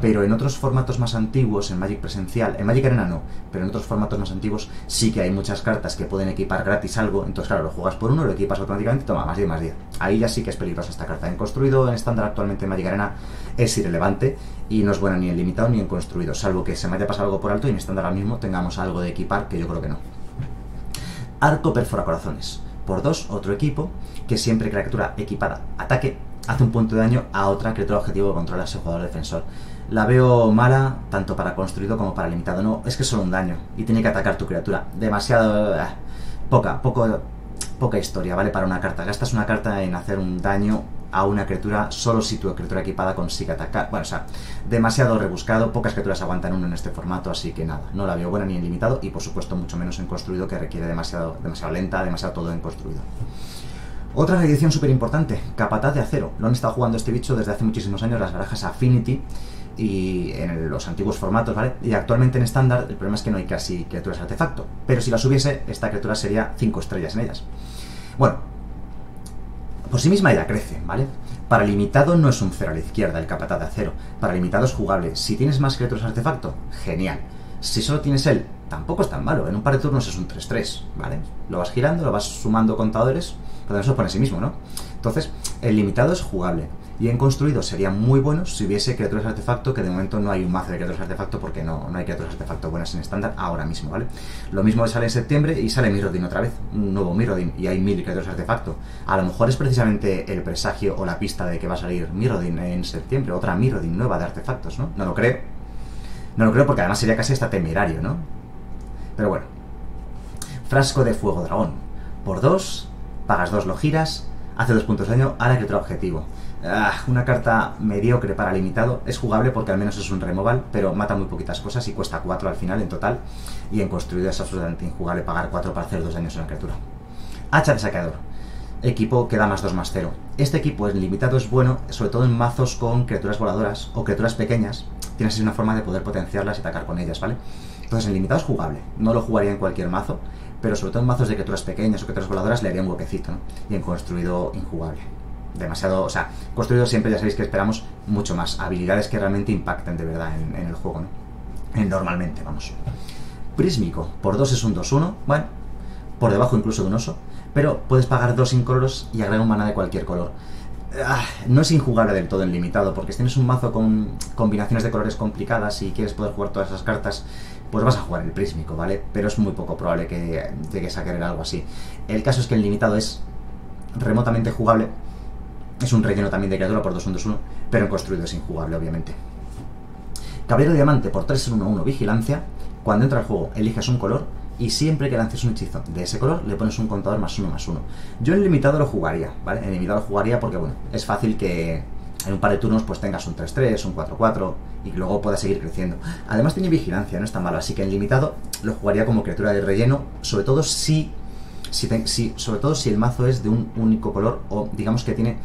pero en otros formatos más antiguos, en Magic presencial, en Magic Arena no, pero en otros formatos más antiguos sí que hay muchas cartas que pueden equipar gratis algo, entonces claro, lo juegas por uno, lo equipas automáticamente, toma, más diez, más diez. Ahí ya sí que es peligrosa esta carta. En construido, en estándar actualmente en Magic Arena es irrelevante y no es buena ni en limitado ni en construido, salvo que se me haya pasado algo por alto y en estándar ahora mismo tengamos algo de equipar, que yo creo que no. Arco perfora corazones. Por dos, otro equipo, que siempre criatura equipada ataque, hace un punto de daño a otra criatura objetivo que controla ese jugador defensor. La veo mala tanto para construido como para limitado. No, es que es solo un daño y tiene que atacar tu criatura. Demasiado... Eh, poca, poco, poca historia, ¿vale? Para una carta. Gastas una carta en hacer un daño a una criatura solo si tu criatura equipada consigue atacar. Bueno, o sea, demasiado rebuscado. Pocas criaturas aguantan uno en este formato, así que nada. No la veo buena ni en limitado y, por supuesto, mucho menos en construido, que requiere demasiado, demasiado lenta, demasiado todo en construido. Otra reedición súper importante, Capataz de Acero. Lo han estado jugando este bicho desde hace muchísimos años las barajas Affinity y en el, los antiguos formatos, ¿vale? Y actualmente en estándar el problema es que no hay casi criaturas artefacto, pero si las hubiese, esta criatura sería cinco estrellas en ellas. Bueno, por sí misma ella crece, ¿vale? Para limitado no es un cero a la izquierda el Capataz de Acero, para limitado es jugable. Si tienes más criaturas artefacto, genial. Si solo tienes él, tampoco es tan malo, en un par de turnos es un tres tres, ¿vale? Lo vas girando, lo vas sumando contadores, pero eso pone a sí mismo, ¿no? Entonces, el limitado es jugable. Y en construido sería muy bueno si hubiese criaturas artefacto, que de momento no hay un mazo de criaturas artefacto porque no, no hay criaturas artefacto buenas en estándar ahora mismo, ¿vale? Lo mismo sale en septiembre y sale Mirrodin otra vez, un nuevo Mirrodin, y hay mil criaturas artefacto. A lo mejor es precisamente el presagio o la pista de que va a salir Mirrodin en septiembre, otra Mirrodin nueva de artefactos, ¿no? No lo creo. No lo creo porque además sería casi hasta temerario, ¿no? Pero bueno. Frasco de Fuego Dragón. Por dos, pagas dos, lo giras, hace dos puntos de daño a la criatura objetivo. Ah, una carta mediocre para limitado. Es jugable porque al menos es un removal, pero mata muy poquitas cosas y cuesta cuatro al final en total. Y en construido es absolutamente injugable pagar cuatro para hacer dos daños a una criatura. Hacha de Saqueador. Equipo que da más dos más cero. Este equipo en limitado es bueno, sobre todo en mazos con criaturas voladoras o criaturas pequeñas. Tienes así una forma de poder potenciarlas y atacar con ellas, ¿vale? Entonces en limitado es jugable. No lo jugaría en cualquier mazo, pero sobre todo en mazos de criaturas pequeñas o criaturas voladoras le haría un huequecito, ¿no? Y en construido, injugable. Demasiado, o sea, construido siempre ya sabéis que esperamos mucho más. Habilidades que realmente impacten de verdad en, en el juego, ¿no? En, normalmente, vamos. Prísmico, por dos es un dos uno, bueno, por debajo incluso de un oso, pero puedes pagar dos incoloros y agregar un maná de cualquier color. Ah, no es injugable del todo en limitado, porque si tienes un mazo con combinaciones de colores complicadas y quieres poder jugar todas esas cartas, pues vas a jugar el prísmico, ¿vale? Pero es muy poco probable que llegues a querer algo así. El caso es que el limitado es remotamente jugable. Es un relleno también de criatura por dos uno dos uno, pero en construido es injugable, obviamente. Caballero de diamante por tres uno uno, vigilancia. Cuando entra al juego, eliges un color y siempre que lances un hechizo de ese color, le pones un contador más uno más uno. Yo en limitado lo jugaría, ¿vale? En limitado lo jugaría porque, bueno, es fácil que en un par de turnos pues tengas un tres tres, un cuatro cuatro y luego puedas seguir creciendo. Además tiene vigilancia, no es tan malo, así que en limitado lo jugaría como criatura de relleno, sobre todo si, si, te, si, sobre todo si el mazo es de un único color o digamos que tiene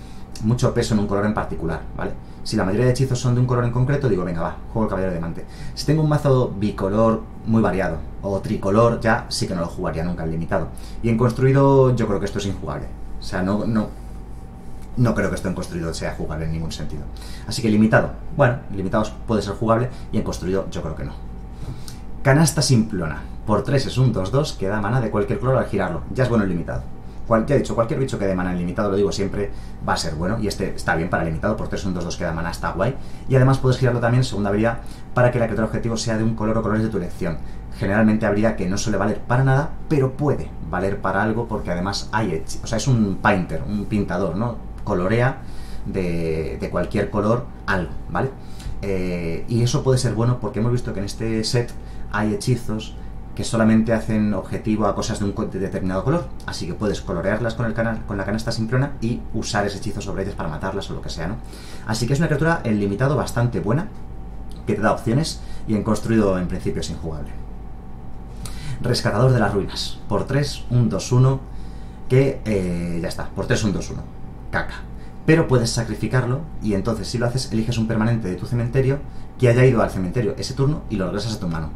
mucho peso en un color en particular, ¿vale? Si la mayoría de hechizos son de un color en concreto, digo, venga, va, juego el caballero de diamante. Si tengo un mazo bicolor muy variado o tricolor, ya sí que no lo jugaría nunca en limitado. Y en construido yo creo que esto es injugable, o sea, no... no No creo que esto en construido sea jugable en ningún sentido. Así que limitado, bueno, limitado puede ser jugable y en construido yo creo que no. Canasta simplona. Por tres es un dos dos que da mana de cualquier color al girarlo. Ya es bueno en limitado. Cual, ya he dicho, cualquier bicho que dé mana en limitado, lo digo siempre, va a ser bueno. Y este está bien para limitado, por tres es un dos dos que da mana, está guay. Y además puedes girarlo también, segunda habilidad, para que la criatura objetivo sea de un color o colores de tu elección. Generalmente habría que no suele valer para nada, pero puede valer para algo porque además hay... O sea, es un painter, un pintador, ¿no? Colorea de, de cualquier color algo, ¿vale? Eh, y eso puede ser bueno porque hemos visto que en este set hay hechizos que solamente hacen objetivo a cosas de un de determinado color, así que puedes colorearlas con, el canal, con la canasta simplona y usar ese hechizo sobre ellas para matarlas o lo que sea, ¿no? Así que es una criatura en limitado bastante buena, que te da opciones y en construido en principio es injugable. Rescatador de las ruinas, por tres, un dos uno, que eh, ya está, por tres, un dos uno. Caca. Pero puedes sacrificarlo y entonces si lo haces eliges un permanente de tu cementerio que haya ido al cementerio ese turno y lo regresas a tu mano.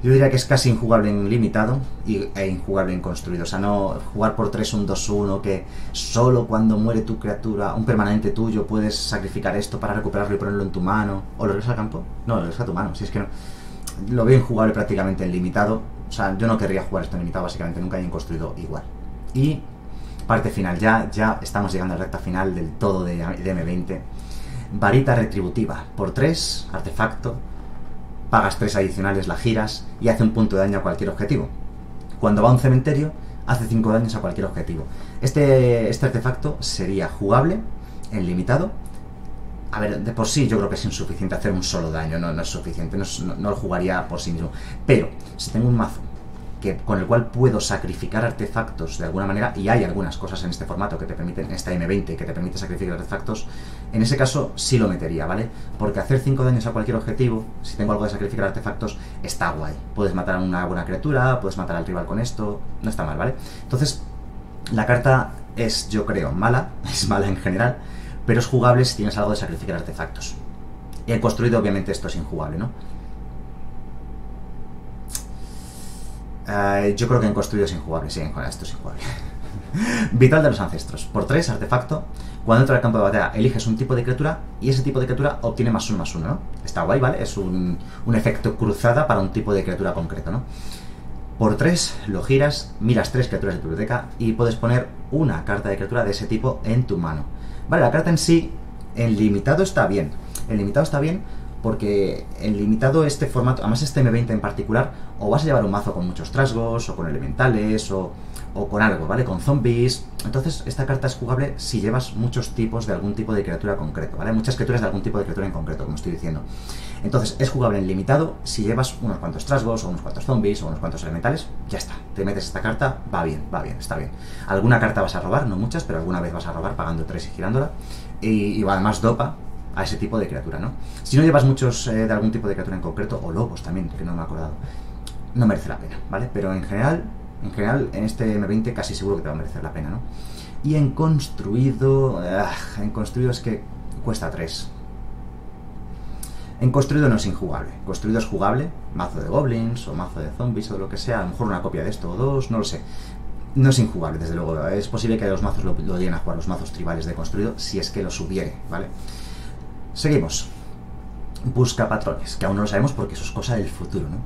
Yo diría que es casi injugable en limitado e injugable en construido. O sea, no jugar por tres un dos uno que solo cuando muere tu criatura, un permanente tuyo, puedes sacrificar esto para recuperarlo y ponerlo en tu mano. ¿O lo regresas al campo? No, lo regresas a tu mano. Si es que no. Lo veo injugable prácticamente en limitado. O sea, yo no querría jugar esto en limitado, básicamente. Nunca hay en construido igual. Y parte final. Ya, ya estamos llegando a la recta final del todo de, de eme veinte. Varita retributiva. Por tres, artefacto. Pagas tres adicionales, la giras y hace un punto de daño a cualquier objetivo. Cuando va a un cementerio, hace cinco daños a cualquier objetivo. Este, este artefacto sería jugable en limitado. A ver, de por sí yo creo que es insuficiente hacer un solo daño, no, no es suficiente, no, no, no lo jugaría por sí mismo. Pero si tengo un mazo que, con el cual puedo sacrificar artefactos de alguna manera, y hay algunas cosas en este formato que te permiten, en esta eme veinte, que te permite sacrificar artefactos, en ese caso sí lo metería, ¿vale? Porque hacer cinco daños a cualquier objetivo, si tengo algo de sacrificar artefactos, está guay. Puedes matar a una buena criatura, puedes matar al rival con esto, no está mal, ¿vale? Entonces, la carta es, yo creo, mala, es mala en general, pero es jugable si tienes algo de sacrificar artefactos. Y el construido, obviamente, esto es injugable, ¿no? Uh, yo creo que en construido es injugable, sí, en esto es injugable. Vital de los ancestros. Por tres, artefacto. Cuando entra al campo de batalla, eliges un tipo de criatura y ese tipo de criatura obtiene más uno, más uno, ¿no? Está guay, ¿vale? Es un, un efecto cruzada para un tipo de criatura concreto, ¿no? Por tres, lo giras, miras tres criaturas de tu biblioteca y puedes poner una carta de criatura de ese tipo en tu mano. Vale, la carta en sí, en limitado está bien. En limitado está bien. Porque en limitado este formato, además este eme veinte en particular, o vas a llevar un mazo con muchos trasgos, o con elementales, o, o con algo, ¿vale? Con zombies. Entonces esta carta es jugable si llevas muchos tipos de algún tipo de criatura concreto, ¿vale? Muchas criaturas de algún tipo de criatura en concreto, como estoy diciendo. Entonces es jugable en limitado si llevas unos cuantos trasgos, o unos cuantos zombies, o unos cuantos elementales. Ya está, te metes esta carta, va bien, va bien, está bien. Alguna carta vas a robar, no muchas, pero alguna vez vas a robar pagando tres y girándola. Y, y además dopa a ese tipo de criatura, ¿no? Si no llevas muchos eh, de algún tipo de criatura en concreto, o lobos también, que no me he acordado, no merece la pena, ¿vale? Pero en general, en general, en este eme veinte casi seguro que te va a merecer la pena, ¿no? Y en construido, ugh, en construido es que cuesta tres. En construido no es injugable, construido es jugable, mazo de goblins, o mazo de zombies, o lo que sea, a lo mejor una copia de esto o dos, no lo sé. No es injugable, desde luego, es posible que los mazos lo, lo lleguen a jugar, los mazos tribales de construido, si es que los hubiere, ¿vale? Seguimos. Busca patrones, que aún no lo sabemos porque eso es cosa del futuro, ¿no?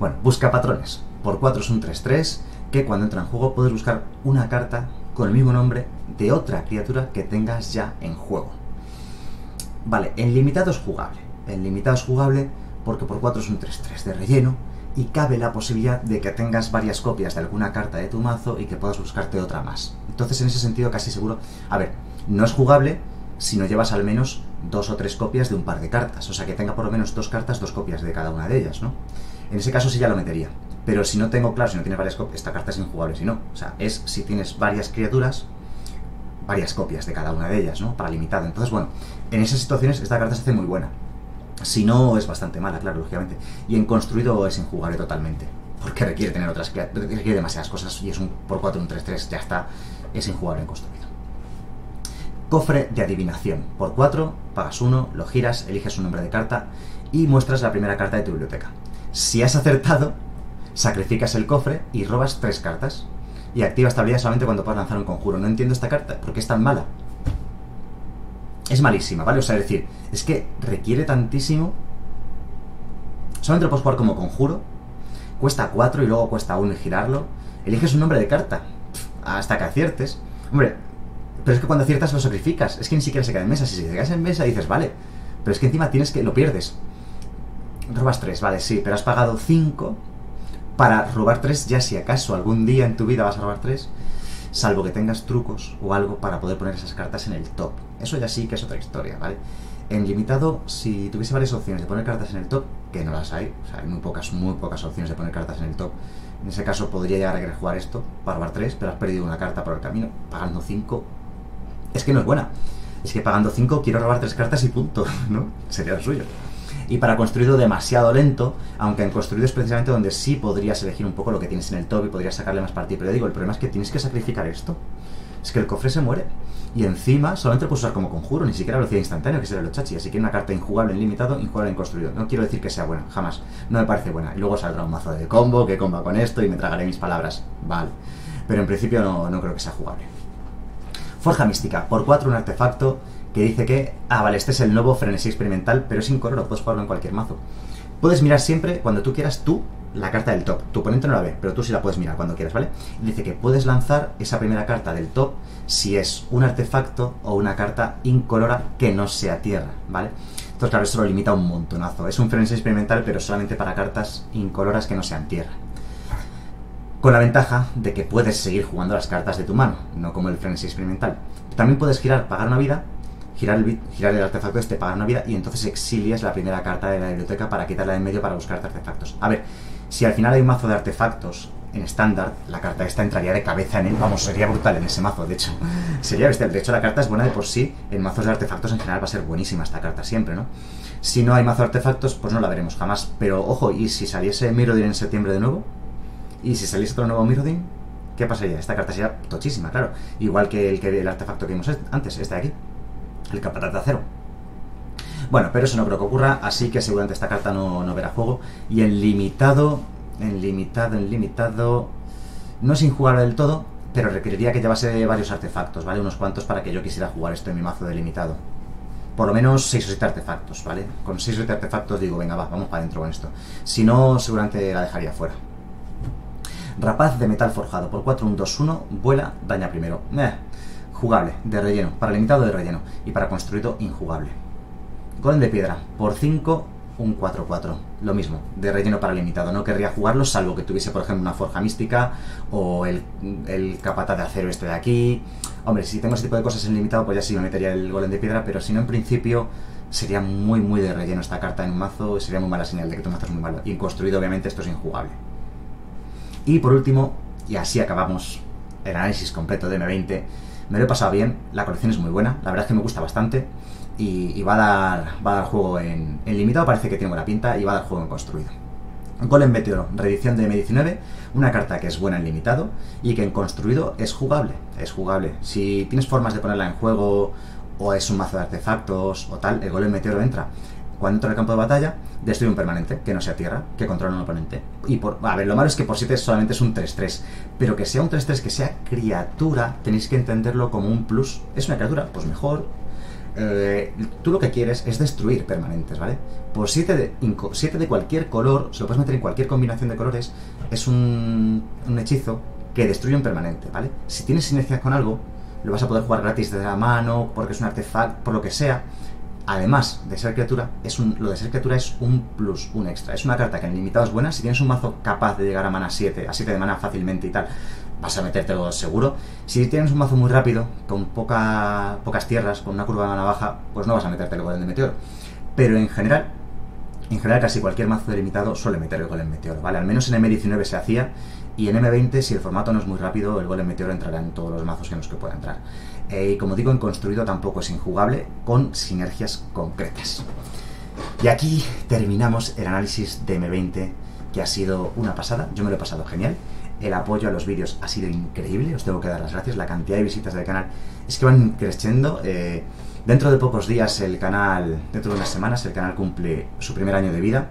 Bueno, busca patrones. Por cuatro es un tres tres, que cuando entra en juego puedes buscar una carta con el mismo nombre de otra criatura que tengas ya en juego. Vale, en limitado es jugable. En limitado es jugable porque por cuatro es un tres tres de relleno y cabe la posibilidad de que tengas varias copias de alguna carta de tu mazo y que puedas buscarte otra más. Entonces, en ese sentido, casi seguro... A ver, no es jugable si no llevas al menos dos o tres copias de un par de cartas, o sea que tenga por lo menos dos cartas, dos copias de cada una de ellas, ¿no? En ese caso sí ya lo metería, pero si no tengo claro, si no tienes varias copias, esta carta es injugable, si no, o sea, es si tienes varias criaturas, varias copias de cada una de ellas, ¿no? Para limitado, entonces bueno, en esas situaciones esta carta se hace muy buena, si no es bastante mala, claro, lógicamente, y en construido es injugable totalmente, porque requiere tener otras criaturas, requiere demasiadas cosas y es un por cuatro, un tres tres, ya está, es injugable en construido. Cofre de adivinación. Por cuatro, pagas uno, lo giras, eliges un nombre de carta y muestras la primera carta de tu biblioteca. Si has acertado, sacrificas el cofre y robas tres cartas. Y activas esta habilidad solamente cuando puedas lanzar un conjuro. No entiendo esta carta, ¿por qué es tan mala? Es malísima, ¿vale? O sea, es decir, es que requiere tantísimo. Solamente lo puedes jugar como conjuro. Cuesta cuatro y luego cuesta uno y girarlo. Eliges un nombre de carta. Hasta que aciertes. Hombre... Pero es que cuando aciertas lo sacrificas. Es que ni siquiera se queda en mesa. Si se quedas en mesa dices, vale. Pero es que encima tienes que... Lo pierdes. Robas tres, vale, sí. Pero has pagado cinco para robar tres. Ya si acaso algún día en tu vida vas a robar tres. Salvo que tengas trucos o algo para poder poner esas cartas en el top. Eso ya sí que es otra historia, ¿vale? En limitado, si tuviese varias opciones de poner cartas en el top, que no las hay. O sea, hay muy pocas, muy pocas opciones de poner cartas en el top. En ese caso podría llegar a rejugar esto para robar tres, pero has perdido una carta por el camino. Pagando cinco... Es que no es buena. Es que pagando cinco quiero robar tres cartas y punto, ¿no? Sería lo suyo. y para construido demasiado lento, aunque en construido es precisamente donde sí podrías elegir un poco lo que tienes en el top y podrías sacarle más partido, pero digo, el problema es que tienes que sacrificar esto, es que el cofre se muere, y encima solamente puedes usar como conjuro, ni siquiera velocidad instantánea, que será el Ochachi, así que una carta injugable en limitado, injugable en construido, no quiero decir que sea buena, jamás, no me parece buena, y luego saldrá un mazo de combo, que comba con esto y me tragaré mis palabras, vale, pero en principio no, no creo que sea jugable. Forja mística, por cuatro un artefacto que dice que, ah vale, este es el nuevo frenesí experimental, pero es incoloro, puedes jugarlo en cualquier mazo. Puedes mirar siempre, cuando tú quieras, tú, la carta del top. Tu oponente no la ve, pero tú sí la puedes mirar cuando quieras, ¿vale? Dice que puedes lanzar esa primera carta del top si es un artefacto o una carta incolora que no sea tierra, ¿vale? Entonces, claro, eso lo limita un montonazo. Es un frenesí experimental, pero solamente para cartas incoloras que no sean tierra. Con la ventaja de que puedes seguir jugando las cartas de tu mano, no como el frenesí experimental. También puedes girar, pagar una vida... Girar el, girar el artefacto este, pagar una vida, y entonces exilias la primera carta de la biblioteca para quitarla de en medio para buscarte artefactos. A ver, si al final hay un mazo de artefactos en estándar, la carta esta entraría de cabeza en él. Vamos, sería brutal en ese mazo, de hecho. Sería bestial. De hecho, la carta es buena de por sí. En mazos de artefactos en general va a ser buenísima esta carta siempre, ¿no? Si no hay mazo de artefactos, pues no la veremos jamás. Pero, ojo, ¿y si saliese Mirrodin en septiembre de nuevo? ¿Y si saliese otro nuevo Mirrodin? ¿Qué pasaría? Esta carta sería tochísima, claro. Igual que el, que el artefacto que vimos antes, este de aquí. El Capataz de Acero. Bueno, pero eso no creo que ocurra, así que seguramente esta carta no, no verá juego. Y en limitado, en limitado, en limitado... No es injugable del todo, pero requeriría que llevase varios artefactos, ¿vale? Unos cuantos para que yo quisiera jugar esto en mi mazo de limitado. Por lo menos seis o siete artefactos, ¿vale? Con seis o siete artefactos digo, venga, va, vamos para adentro con esto. Si no, seguramente la dejaría fuera. Rapaz de metal forjado, por cuatro, un, dos, uno, vuela, daña primero. Eh. Jugable, de relleno, para limitado de relleno, y para construido injugable. Golem de piedra, por cinco, un cuatro cuatro, lo mismo, de relleno para limitado, no querría jugarlo salvo que tuviese por ejemplo una forja mística o el, el capataz de acero este de aquí. Hombre, si tengo ese tipo de cosas en limitado pues ya sí me metería el golem de piedra, pero si no en principio sería muy muy de relleno esta carta en un mazo, sería muy mala señal de que tu mazo es muy malo, y en construido obviamente esto es injugable. Y por último, y así acabamos el análisis completo de eme veinte. Me lo he pasado bien, la colección es muy buena, la verdad es que me gusta bastante y, y va, a dar, va a dar juego en, en limitado, parece que tiene buena pinta y va a dar juego en construido. Golem Meteoro, reedición de eme diecinueve, una carta que es buena en limitado y que en construido es jugable, es jugable. Si tienes formas de ponerla en juego o es un mazo de artefactos o tal, el Golem Meteoro entra. Cuando entra al campo de batalla, destruye un permanente que no sea tierra, que controla un oponente. Y por, a ver, lo malo es que por siete solamente es un tres tres, pero que sea un tres tres, que sea criatura, tenéis que entenderlo como un plus. Es una criatura, pues mejor. Eh, tú lo que quieres es destruir permanentes, ¿vale? Por siete de, siete de cualquier color, se lo puedes meter en cualquier combinación de colores, es un, un hechizo que destruye un permanente, ¿vale? Si tienes sinergias con algo, lo vas a poder jugar gratis de la mano, porque es un artefacto, por lo que sea. Además de ser criatura, es un, lo de ser criatura es un plus, un extra. Es una carta que en limitado es buena. Si tienes un mazo capaz de llegar a mana siete, a siete de mana fácilmente y tal, vas a metértelo seguro. Si tienes un mazo muy rápido, con poca, pocas tierras, con una curva de mana baja, pues no vas a meterte el golem de meteoro. Pero en general, en general casi cualquier mazo delimitado suele meter el golem meteoro, ¿vale? Al menos en eme diecinueve se hacía, y en eme veinte, si el formato no es muy rápido, el golem meteoro entrará en todos los mazos en los que pueda entrar. Eh, y como digo, en construido tampoco es injugable, con sinergias concretas. Y aquí terminamos el análisis de eme veinte, que ha sido una pasada, yo me lo he pasado genial. El apoyo a los vídeos ha sido increíble, os tengo que dar las gracias. La cantidad de visitas del canal es que van creciendo. Eh, dentro de pocos días el canal, dentro de unas semanas, el canal cumple su primer año de vida.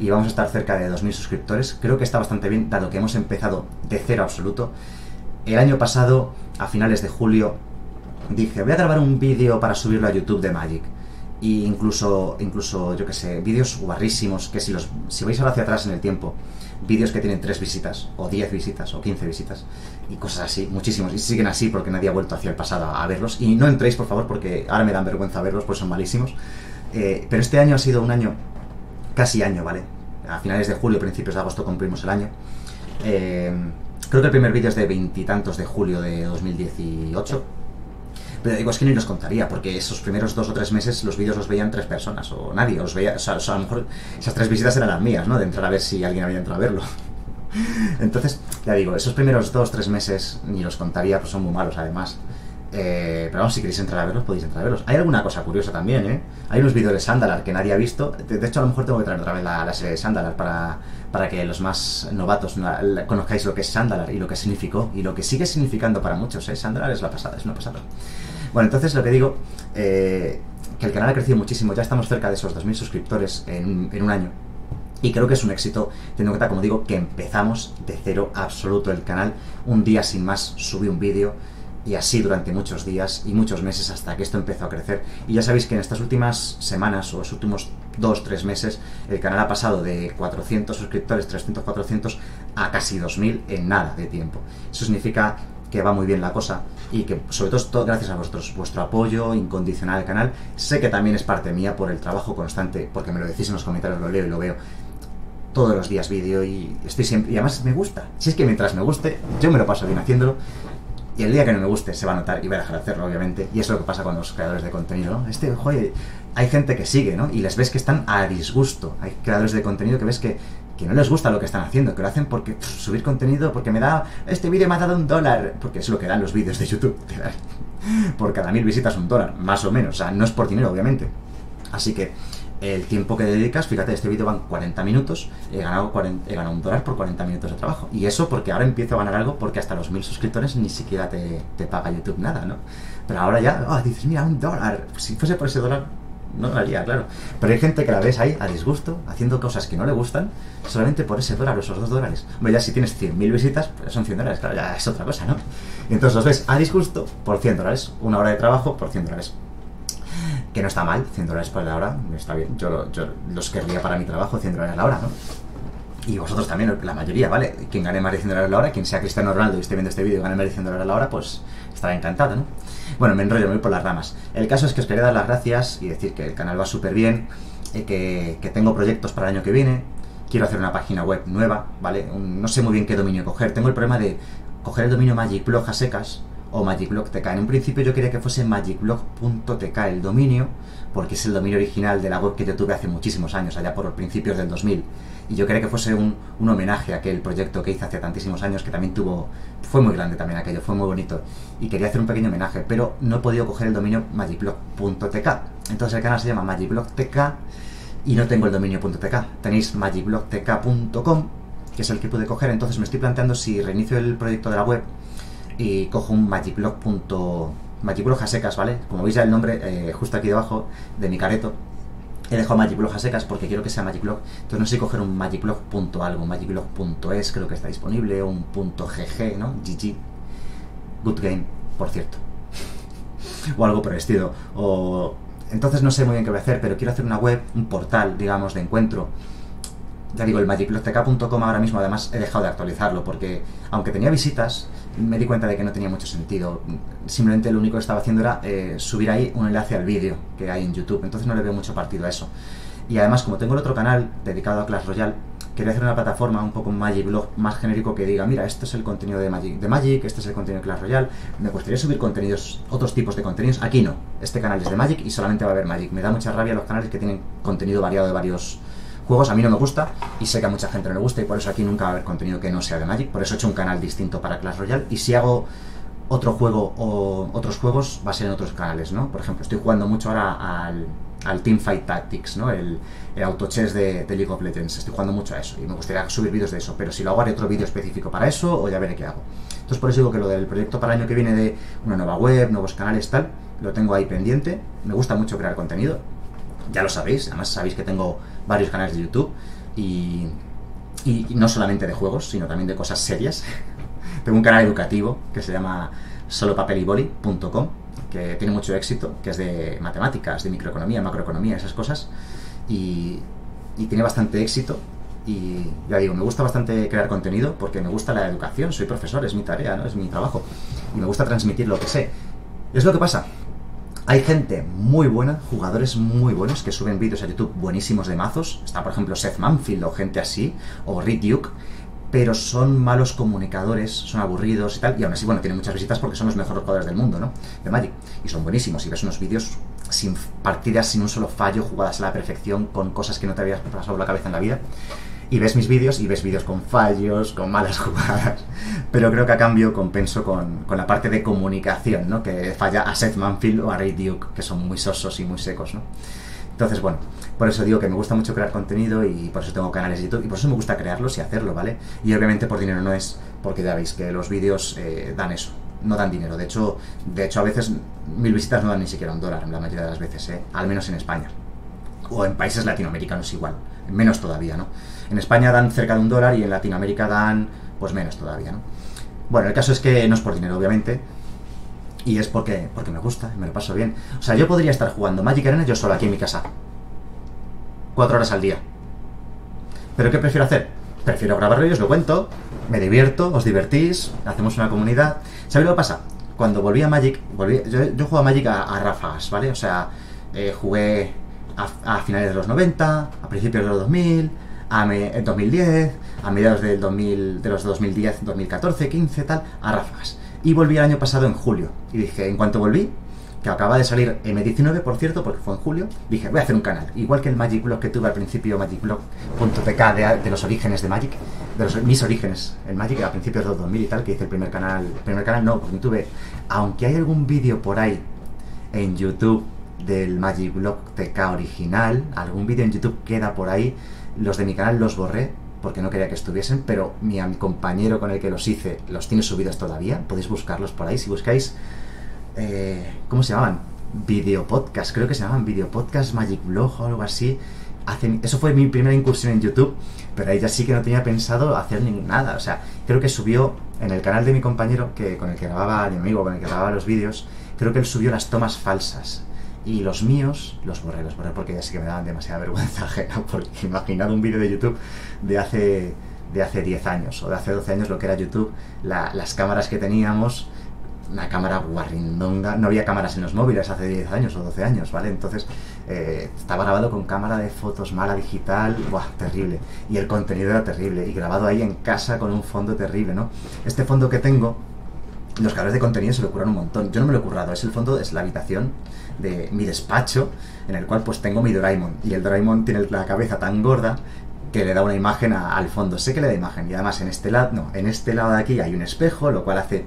Y vamos a estar cerca de dos mil suscriptores. Creo que está bastante bien, dado que hemos empezado de cero absoluto. El año pasado, a finales de julio, dije, voy a grabar un vídeo para subirlo a YouTube de Magic. Y incluso, incluso yo que sé, vídeos guarrísimos, que si los si vais ahora hacia atrás en el tiempo, vídeos que tienen tres visitas, o diez visitas, o quince visitas, y cosas así, muchísimos. Y siguen así porque nadie ha vuelto hacia el pasado a, a verlos. Y no entréis, por favor, porque ahora me dan vergüenza verlos, pues son malísimos. Eh, pero este año ha sido un año, casi año, ¿vale? A finales de julio, principios de agosto cumplimos el año. Eh, creo que el primer vídeo es de veintitantos de julio de dos mil dieciocho. Pero digo, es que ni los contaría, porque esos primeros dos o tres meses los vídeos los veían tres personas, o nadie, os veía, o sea, a lo mejor esas tres visitas eran las mías, ¿no? De entrar a ver si alguien había entrado a verlo. Entonces, ya digo, esos primeros dos o tres meses ni los contaría, pues son muy malos además. Eh, pero vamos, si queréis entrar a verlos, podéis entrar a verlos. Hay alguna cosa curiosa también, ¿eh? Hay unos vídeos de Sandalar que nadie ha visto. De, de hecho, a lo mejor tengo que traer otra vez la, la serie de Sandalar para, para que los más novatos la, la, conozcáis lo que es Sandalar y lo que significó y lo que sigue significando para muchos, ¿eh? Sandalar es la pasada, es una pasada. Bueno, entonces lo que digo, eh, que el canal ha crecido muchísimo. Ya estamos cerca de esos dos mil suscriptores en, en un año. Y creo que es un éxito, teniendo en cuenta, como digo, que empezamos de cero absoluto el canal. Un día sin más subí un vídeo, y así durante muchos días y muchos meses hasta que esto empezó a crecer. Y ya sabéis que en estas últimas semanas o los últimos dos tres meses el canal ha pasado de cuatrocientos suscriptores, trescientos cuatrocientos, a casi dos mil en nada de tiempo. Eso significa que va muy bien la cosa y que sobre todo, todo gracias a vosotros, vuestro apoyo incondicional al canal. Sé que también es parte mía por el trabajo constante, porque me lo decís en los comentarios, lo leo y lo veo todos los días vídeo y estoy siempre... Y además me gusta. Si es que mientras me guste, yo me lo paso bien haciéndolo. Y el día que no me guste se va a notar y voy a dejar de hacerlo, obviamente. Y eso es lo que pasa con los creadores de contenido, ¿no? Este, joder, hay gente que sigue, ¿no? Y les ves que están a disgusto. Hay creadores de contenido que ves que, que no les gusta lo que están haciendo, que lo hacen porque pff, subir contenido, porque me da... Este vídeo me ha dado un dólar. Porque es lo que dan los vídeos de YouTube. Te dan por cada mil visitas un dólar, más o menos. O sea, no es por dinero, obviamente. Así que el tiempo que dedicas, fíjate, este vídeo van cuarenta minutos, he ganado, cuarenta, he ganado un dólar por cuarenta minutos de trabajo. Y eso porque ahora empiezo a ganar algo, porque hasta los mil suscriptores ni siquiera te, te paga YouTube nada, ¿no? Pero ahora ya, oh, dices, mira, un dólar, si fuese por ese dólar, no lo haría, claro. Pero hay gente que la ves ahí a disgusto, haciendo cosas que no le gustan, solamente por ese dólar o esos dos dólares. Hombre, ya si tienes cien mil visitas, pues son cien dólares, claro, ya es otra cosa, ¿no? Y entonces los ves a disgusto por cien dólares, una hora de trabajo por cien dólares. Que no está mal, cien dólares por la hora, no está bien. Yo, yo los querría para mi trabajo, cien dólares la hora, ¿no? Y vosotros también, la mayoría, ¿vale? Quien gane más de cien dólares la hora, quien sea Cristiano Ronaldo y esté viendo este vídeo y gane más de cien dólares la hora, pues estará encantado, ¿no? Bueno, me enrollo, me voy por las ramas. El caso es que os quería dar las gracias y decir que el canal va súper bien, eh, que, que tengo proyectos para el año que viene, quiero hacer una página web nueva, ¿vale? Un, no sé muy bien qué dominio coger, tengo el problema de coger el dominio MagicBlog a secas, o MagicBlog punto T K. En un principio yo quería que fuese MagicBlog punto T K el dominio, porque es el dominio original de la web que yo tuve hace muchísimos años, allá por los principios del dos mil. Y yo quería que fuese un, un homenaje a aquel proyecto que hice hace tantísimos años, que también tuvo... Fue muy grande también aquello, fue muy bonito. Y quería hacer un pequeño homenaje, pero no he podido coger el dominio MagicBlog punto T K. Entonces el canal se llama MagicBlog punto T K y no tengo el dominio punto T K. Tenéis MagicBlog punto T K punto com, que es el que pude coger. Entonces me estoy planteando si reinicio el proyecto de la web y cojo un magicblog. Magicblog a secas, ¿vale? Como veis ya el nombre, eh, justo aquí debajo de mi careto, he dejado magicblog a secas porque quiero que sea magicblog. Entonces no sé coger un magicblog punto algo, magicblog punto es creo que está disponible, un .gg, ¿no? G G. Good game, por cierto. O algo por el estilo. O... Entonces no sé muy bien qué voy a hacer, pero quiero hacer una web, un portal, digamos, de encuentro. Ya digo, el magicblog punto T K punto com ahora mismo, además he dejado de actualizarlo porque, aunque tenía visitas, me di cuenta de que no tenía mucho sentido. Simplemente lo único que estaba haciendo era eh, subir ahí un enlace al vídeo que hay en YouTube. Entonces no le veo mucho partido a eso. Y además, como tengo el otro canal dedicado a Clash Royale, quería hacer una plataforma un poco MagicBlog más genérico que diga, mira, esto es el contenido de Magic, de Magic, este es el contenido de Clash Royale. Me gustaría subir contenidos, otros tipos de contenidos. Aquí no, este canal es de Magic y solamente va a haber Magic. Me da mucha rabia los canales que tienen contenido variado de varios juegos. A mí no me gusta y sé que a mucha gente no le gusta y por eso aquí nunca va a haber contenido que no sea de Magic. Por eso he hecho un canal distinto para Clash Royale y si hago otro juego o otros juegos va a ser en otros canales, ¿no? Por ejemplo, estoy jugando mucho ahora al, al Teamfight Tactics, ¿no? El, el autochess de, de League of Legends. Estoy jugando mucho a eso y me gustaría subir vídeos de eso, pero si lo hago haré otro vídeo específico para eso o ya veré qué hago. Entonces por eso digo que lo del proyecto para el año que viene de una nueva web, nuevos canales, tal, lo tengo ahí pendiente. Me gusta mucho crear contenido. Ya lo sabéis, además sabéis que tengo varios canales de YouTube y, y, y no solamente de juegos, sino también de cosas serias. Tengo un canal educativo que se llama solopapelyboli punto com, que tiene mucho éxito, que es de matemáticas, de microeconomía, macroeconomía, esas cosas, y, y tiene bastante éxito. Y ya digo, me gusta bastante crear contenido porque me gusta la educación, soy profesor, es mi tarea, ¿no? Es mi trabajo, y me gusta transmitir lo que sé. Es lo que pasa. Hay gente muy buena, jugadores muy buenos que suben vídeos a YouTube buenísimos de mazos. Está, por ejemplo, Seth Manfield o gente así, o Reid Duke, pero son malos comunicadores, son aburridos y tal. Y aún así, bueno, tienen muchas visitas porque son los mejores jugadores del mundo, ¿no? De Magic. Y son buenísimos. Y ves unos vídeos sin partidas, sin un solo fallo, jugadas a la perfección, con cosas que no te habías pasado por la cabeza en la vida. y ves mis vídeos, y ves vídeos con fallos, con malas jugadas, pero creo que a cambio compenso con, con la parte de comunicación, ¿no? Que falla a Seth Manfield o a Reid Duke, que son muy sosos y muy secos, ¿no? Entonces, bueno, por eso digo que me gusta mucho crear contenido y por eso tengo canales de YouTube y por eso me gusta crearlos y hacerlo, ¿vale? Y obviamente por dinero no es, porque ya veis que los vídeos eh, dan eso, no dan dinero. De hecho, de hecho a veces mil visitas no dan ni siquiera un dólar, la mayoría de las veces, ¿eh? Al menos en España. O en países latinoamericanos igual, menos todavía, ¿no? En España dan cerca de un dólar y en Latinoamérica dan, pues, menos todavía, ¿no? Bueno, el caso es que no es por dinero, obviamente, y es porque, porque me gusta, me lo paso bien. O sea, yo podría estar jugando Magic Arena yo solo aquí en mi casa, cuatro horas al día. ¿Pero qué prefiero hacer? Prefiero grabarlo y os lo cuento, me divierto, os divertís, hacemos una comunidad. ¿Sabéis lo que pasa? Cuando volví a Magic, volví, yo, yo jugaba Magic a, a ráfagas, ¿vale? O sea, eh, jugué a, a finales de los noventa, a principios de los dos mil, a me, en dos mil diez, a mediados del dos mil, de los dos mil diez, dos mil catorce, quince, tal, a ráfagas. Y volví el año pasado en julio, y dije, en cuanto volví, que acaba de salir eme diecinueve, por cierto, porque fue en julio, dije, voy a hacer un canal, igual que el Magic Blog que tuve al principio, MagicBlog punto T K, de, de los orígenes de Magic, de los, mis orígenes en Magic, a principios de los dos mil y tal, que hice el primer canal, el primer canal no, porque tuve, aunque hay algún vídeo por ahí en YouTube del MagicBlog punto T K original, algún vídeo en YouTube queda por ahí, los de mi canal los borré, porque no quería que estuviesen, pero mi compañero con el que los hice los tiene subidos todavía, podéis buscarlos por ahí, si buscáis, eh, ¿cómo se llamaban? Videopodcast, creo que se llamaban Videopodcast, Magic Blog o algo así. Hace, eso fue mi primera incursión en YouTube, pero ahí ya sí que no tenía pensado hacer nada, o sea, creo que subió en el canal de mi compañero, que con el que grababa, mi amigo con el que grababa los vídeos, creo que él subió las tomas falsas. Y los míos, los borré, los borré porque ya sí que me daban demasiada vergüenza ajena, porque imaginad un vídeo de YouTube de hace, de hace diez años o de hace doce años, lo que era YouTube, la, las cámaras que teníamos, una cámara guarrindonga, no había cámaras en los móviles hace diez años o doce años, ¿vale? Entonces eh, estaba grabado con cámara de fotos mala digital, ¡buah, terrible! Y el contenido era terrible, y grabado ahí en casa con un fondo terrible, ¿no? Este fondo que tengo, los creadores de contenido se lo curran un montón, yo no me lo he currado, es el fondo, es la habitación de mi despacho, en el cual pues tengo mi Doraemon, y el Doraemon tiene la cabeza tan gorda que le da una imagen a, al fondo, sé que le da imagen, y además en este lado, no, en este lado de aquí hay un espejo, lo cual hace,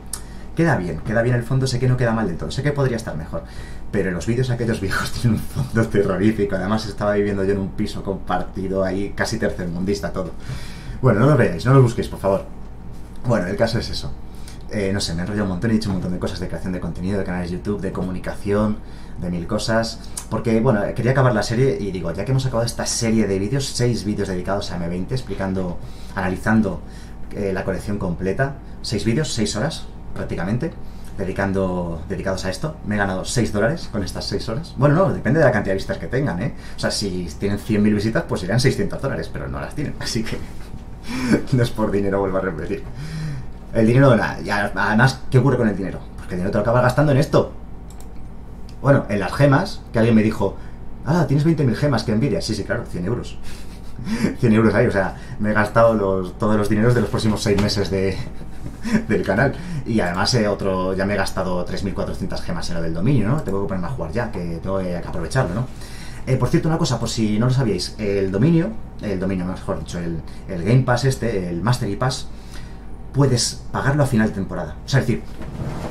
queda bien, queda bien el fondo, sé que no queda mal del todo, sé que podría estar mejor, pero en los vídeos aquellos viejos tienen un fondo terrorífico, además estaba viviendo yo en un piso compartido ahí, casi tercermundista todo, bueno, no lo veáis, no lo busquéis, por favor. Bueno, el caso es eso. Eh, no sé, me he enrollado un montón, he dicho un montón de cosas de creación de contenido, de canales de YouTube, de comunicación, de mil cosas, porque, bueno, quería acabar la serie y digo, ya que hemos acabado esta serie de vídeos, seis vídeos dedicados a eme veinte, explicando, analizando eh, la colección completa, seis vídeos, seis horas, prácticamente, dedicando, dedicados a esto, me he ganado seis dólares con estas seis horas, bueno, no, depende de la cantidad de visitas que tengan, ¿eh? O sea, si tienen cien mil visitas, pues serán seiscientos dólares, pero no las tienen, así que no es por dinero, vuelvo a repetir. El dinero, ya, además, ¿qué ocurre con el dinero? Porque el dinero te lo acabas gastando en esto. Bueno, en las gemas, que alguien me dijo, ah, tienes veinte mil gemas, qué envidia. Sí, sí, claro, cien euros. cien euros ahí, o sea, me he gastado los, todos los dineros de los próximos seis meses de, del canal. Y además, eh, otro, ya me he gastado tres mil cuatrocientas gemas en lo del dominio, ¿no? Tengo que ponerme a jugar ya, que tengo que aprovecharlo, ¿no? Eh, por cierto, una cosa, por si no lo sabíais, el dominio, el dominio, mejor dicho, el, el Game Pass este, el Mastery Pass, puedes pagarlo a final de temporada. O sea, es decir,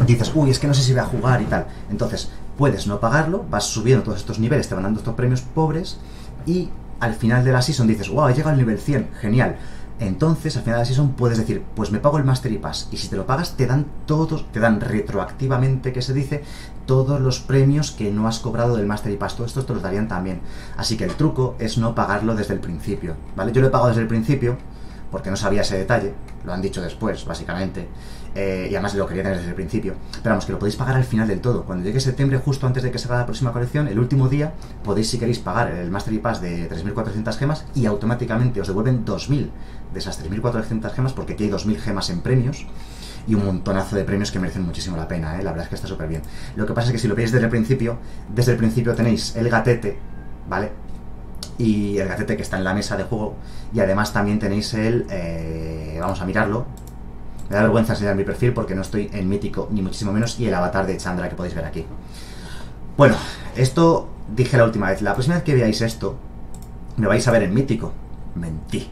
dices, uy, es que no sé si voy a jugar y tal. Entonces, puedes no pagarlo, vas subiendo todos estos niveles, te van dando estos premios pobres, y al final de la season dices, wow, he llegado al nivel cien, genial. Entonces, al final de la season puedes decir, pues me pago el Mastery Pass, y si te lo pagas, te dan todos, te dan retroactivamente, que se dice, todos los premios que no has cobrado del Mastery Pass, todos estos te los darían también. Así que el truco es no pagarlo desde el principio, ¿vale? Yo lo he pagado desde el principio, porque no sabía ese detalle, lo han dicho después, básicamente, eh, y además lo quería tener desde el principio. Pero vamos, que lo podéis pagar al final del todo. Cuando llegue septiembre, justo antes de que salga la próxima colección, el último día, podéis, si queréis, pagar el Mastery Pass de tres mil cuatrocientas gemas y automáticamente os devuelven dos mil de esas tres mil cuatrocientas gemas, porque aquí hay dos mil gemas en premios y un montonazo de premios que merecen muchísimo la pena, ¿eh? La verdad es que está súper bien. Lo que pasa es que si lo veis desde el principio, desde el principio tenéis el gatete, ¿vale? Y el gatete que está en la mesa de juego. Y además también tenéis el... Eh, vamos a mirarlo. Me da vergüenza enseñar mi perfil porque no estoy en mítico, ni muchísimo menos. Y el avatar de Chandra que podéis ver aquí. Bueno, esto dije la última vez. La próxima vez que veáis esto, me vais a ver en mítico. Mentí.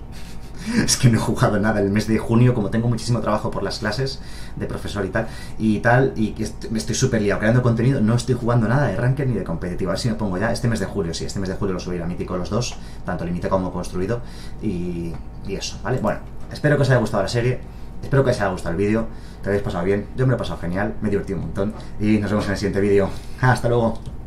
Es que no he jugado nada el mes de junio, como tengo muchísimo trabajo por las clases de profesor y tal, y tal, y estoy súper liado creando contenido, no estoy jugando nada de ranked ni de competitivo. A ver si me pongo ya este mes de julio, sí, este mes de julio lo subiré a Mítico los dos, tanto límite como construido, y, y eso, ¿vale? Bueno, espero que os haya gustado la serie, espero que os haya gustado el vídeo, que lo hayáis pasado bien, yo me lo he pasado genial, me he divertido un montón, y nos vemos en el siguiente vídeo. ¡Hasta luego!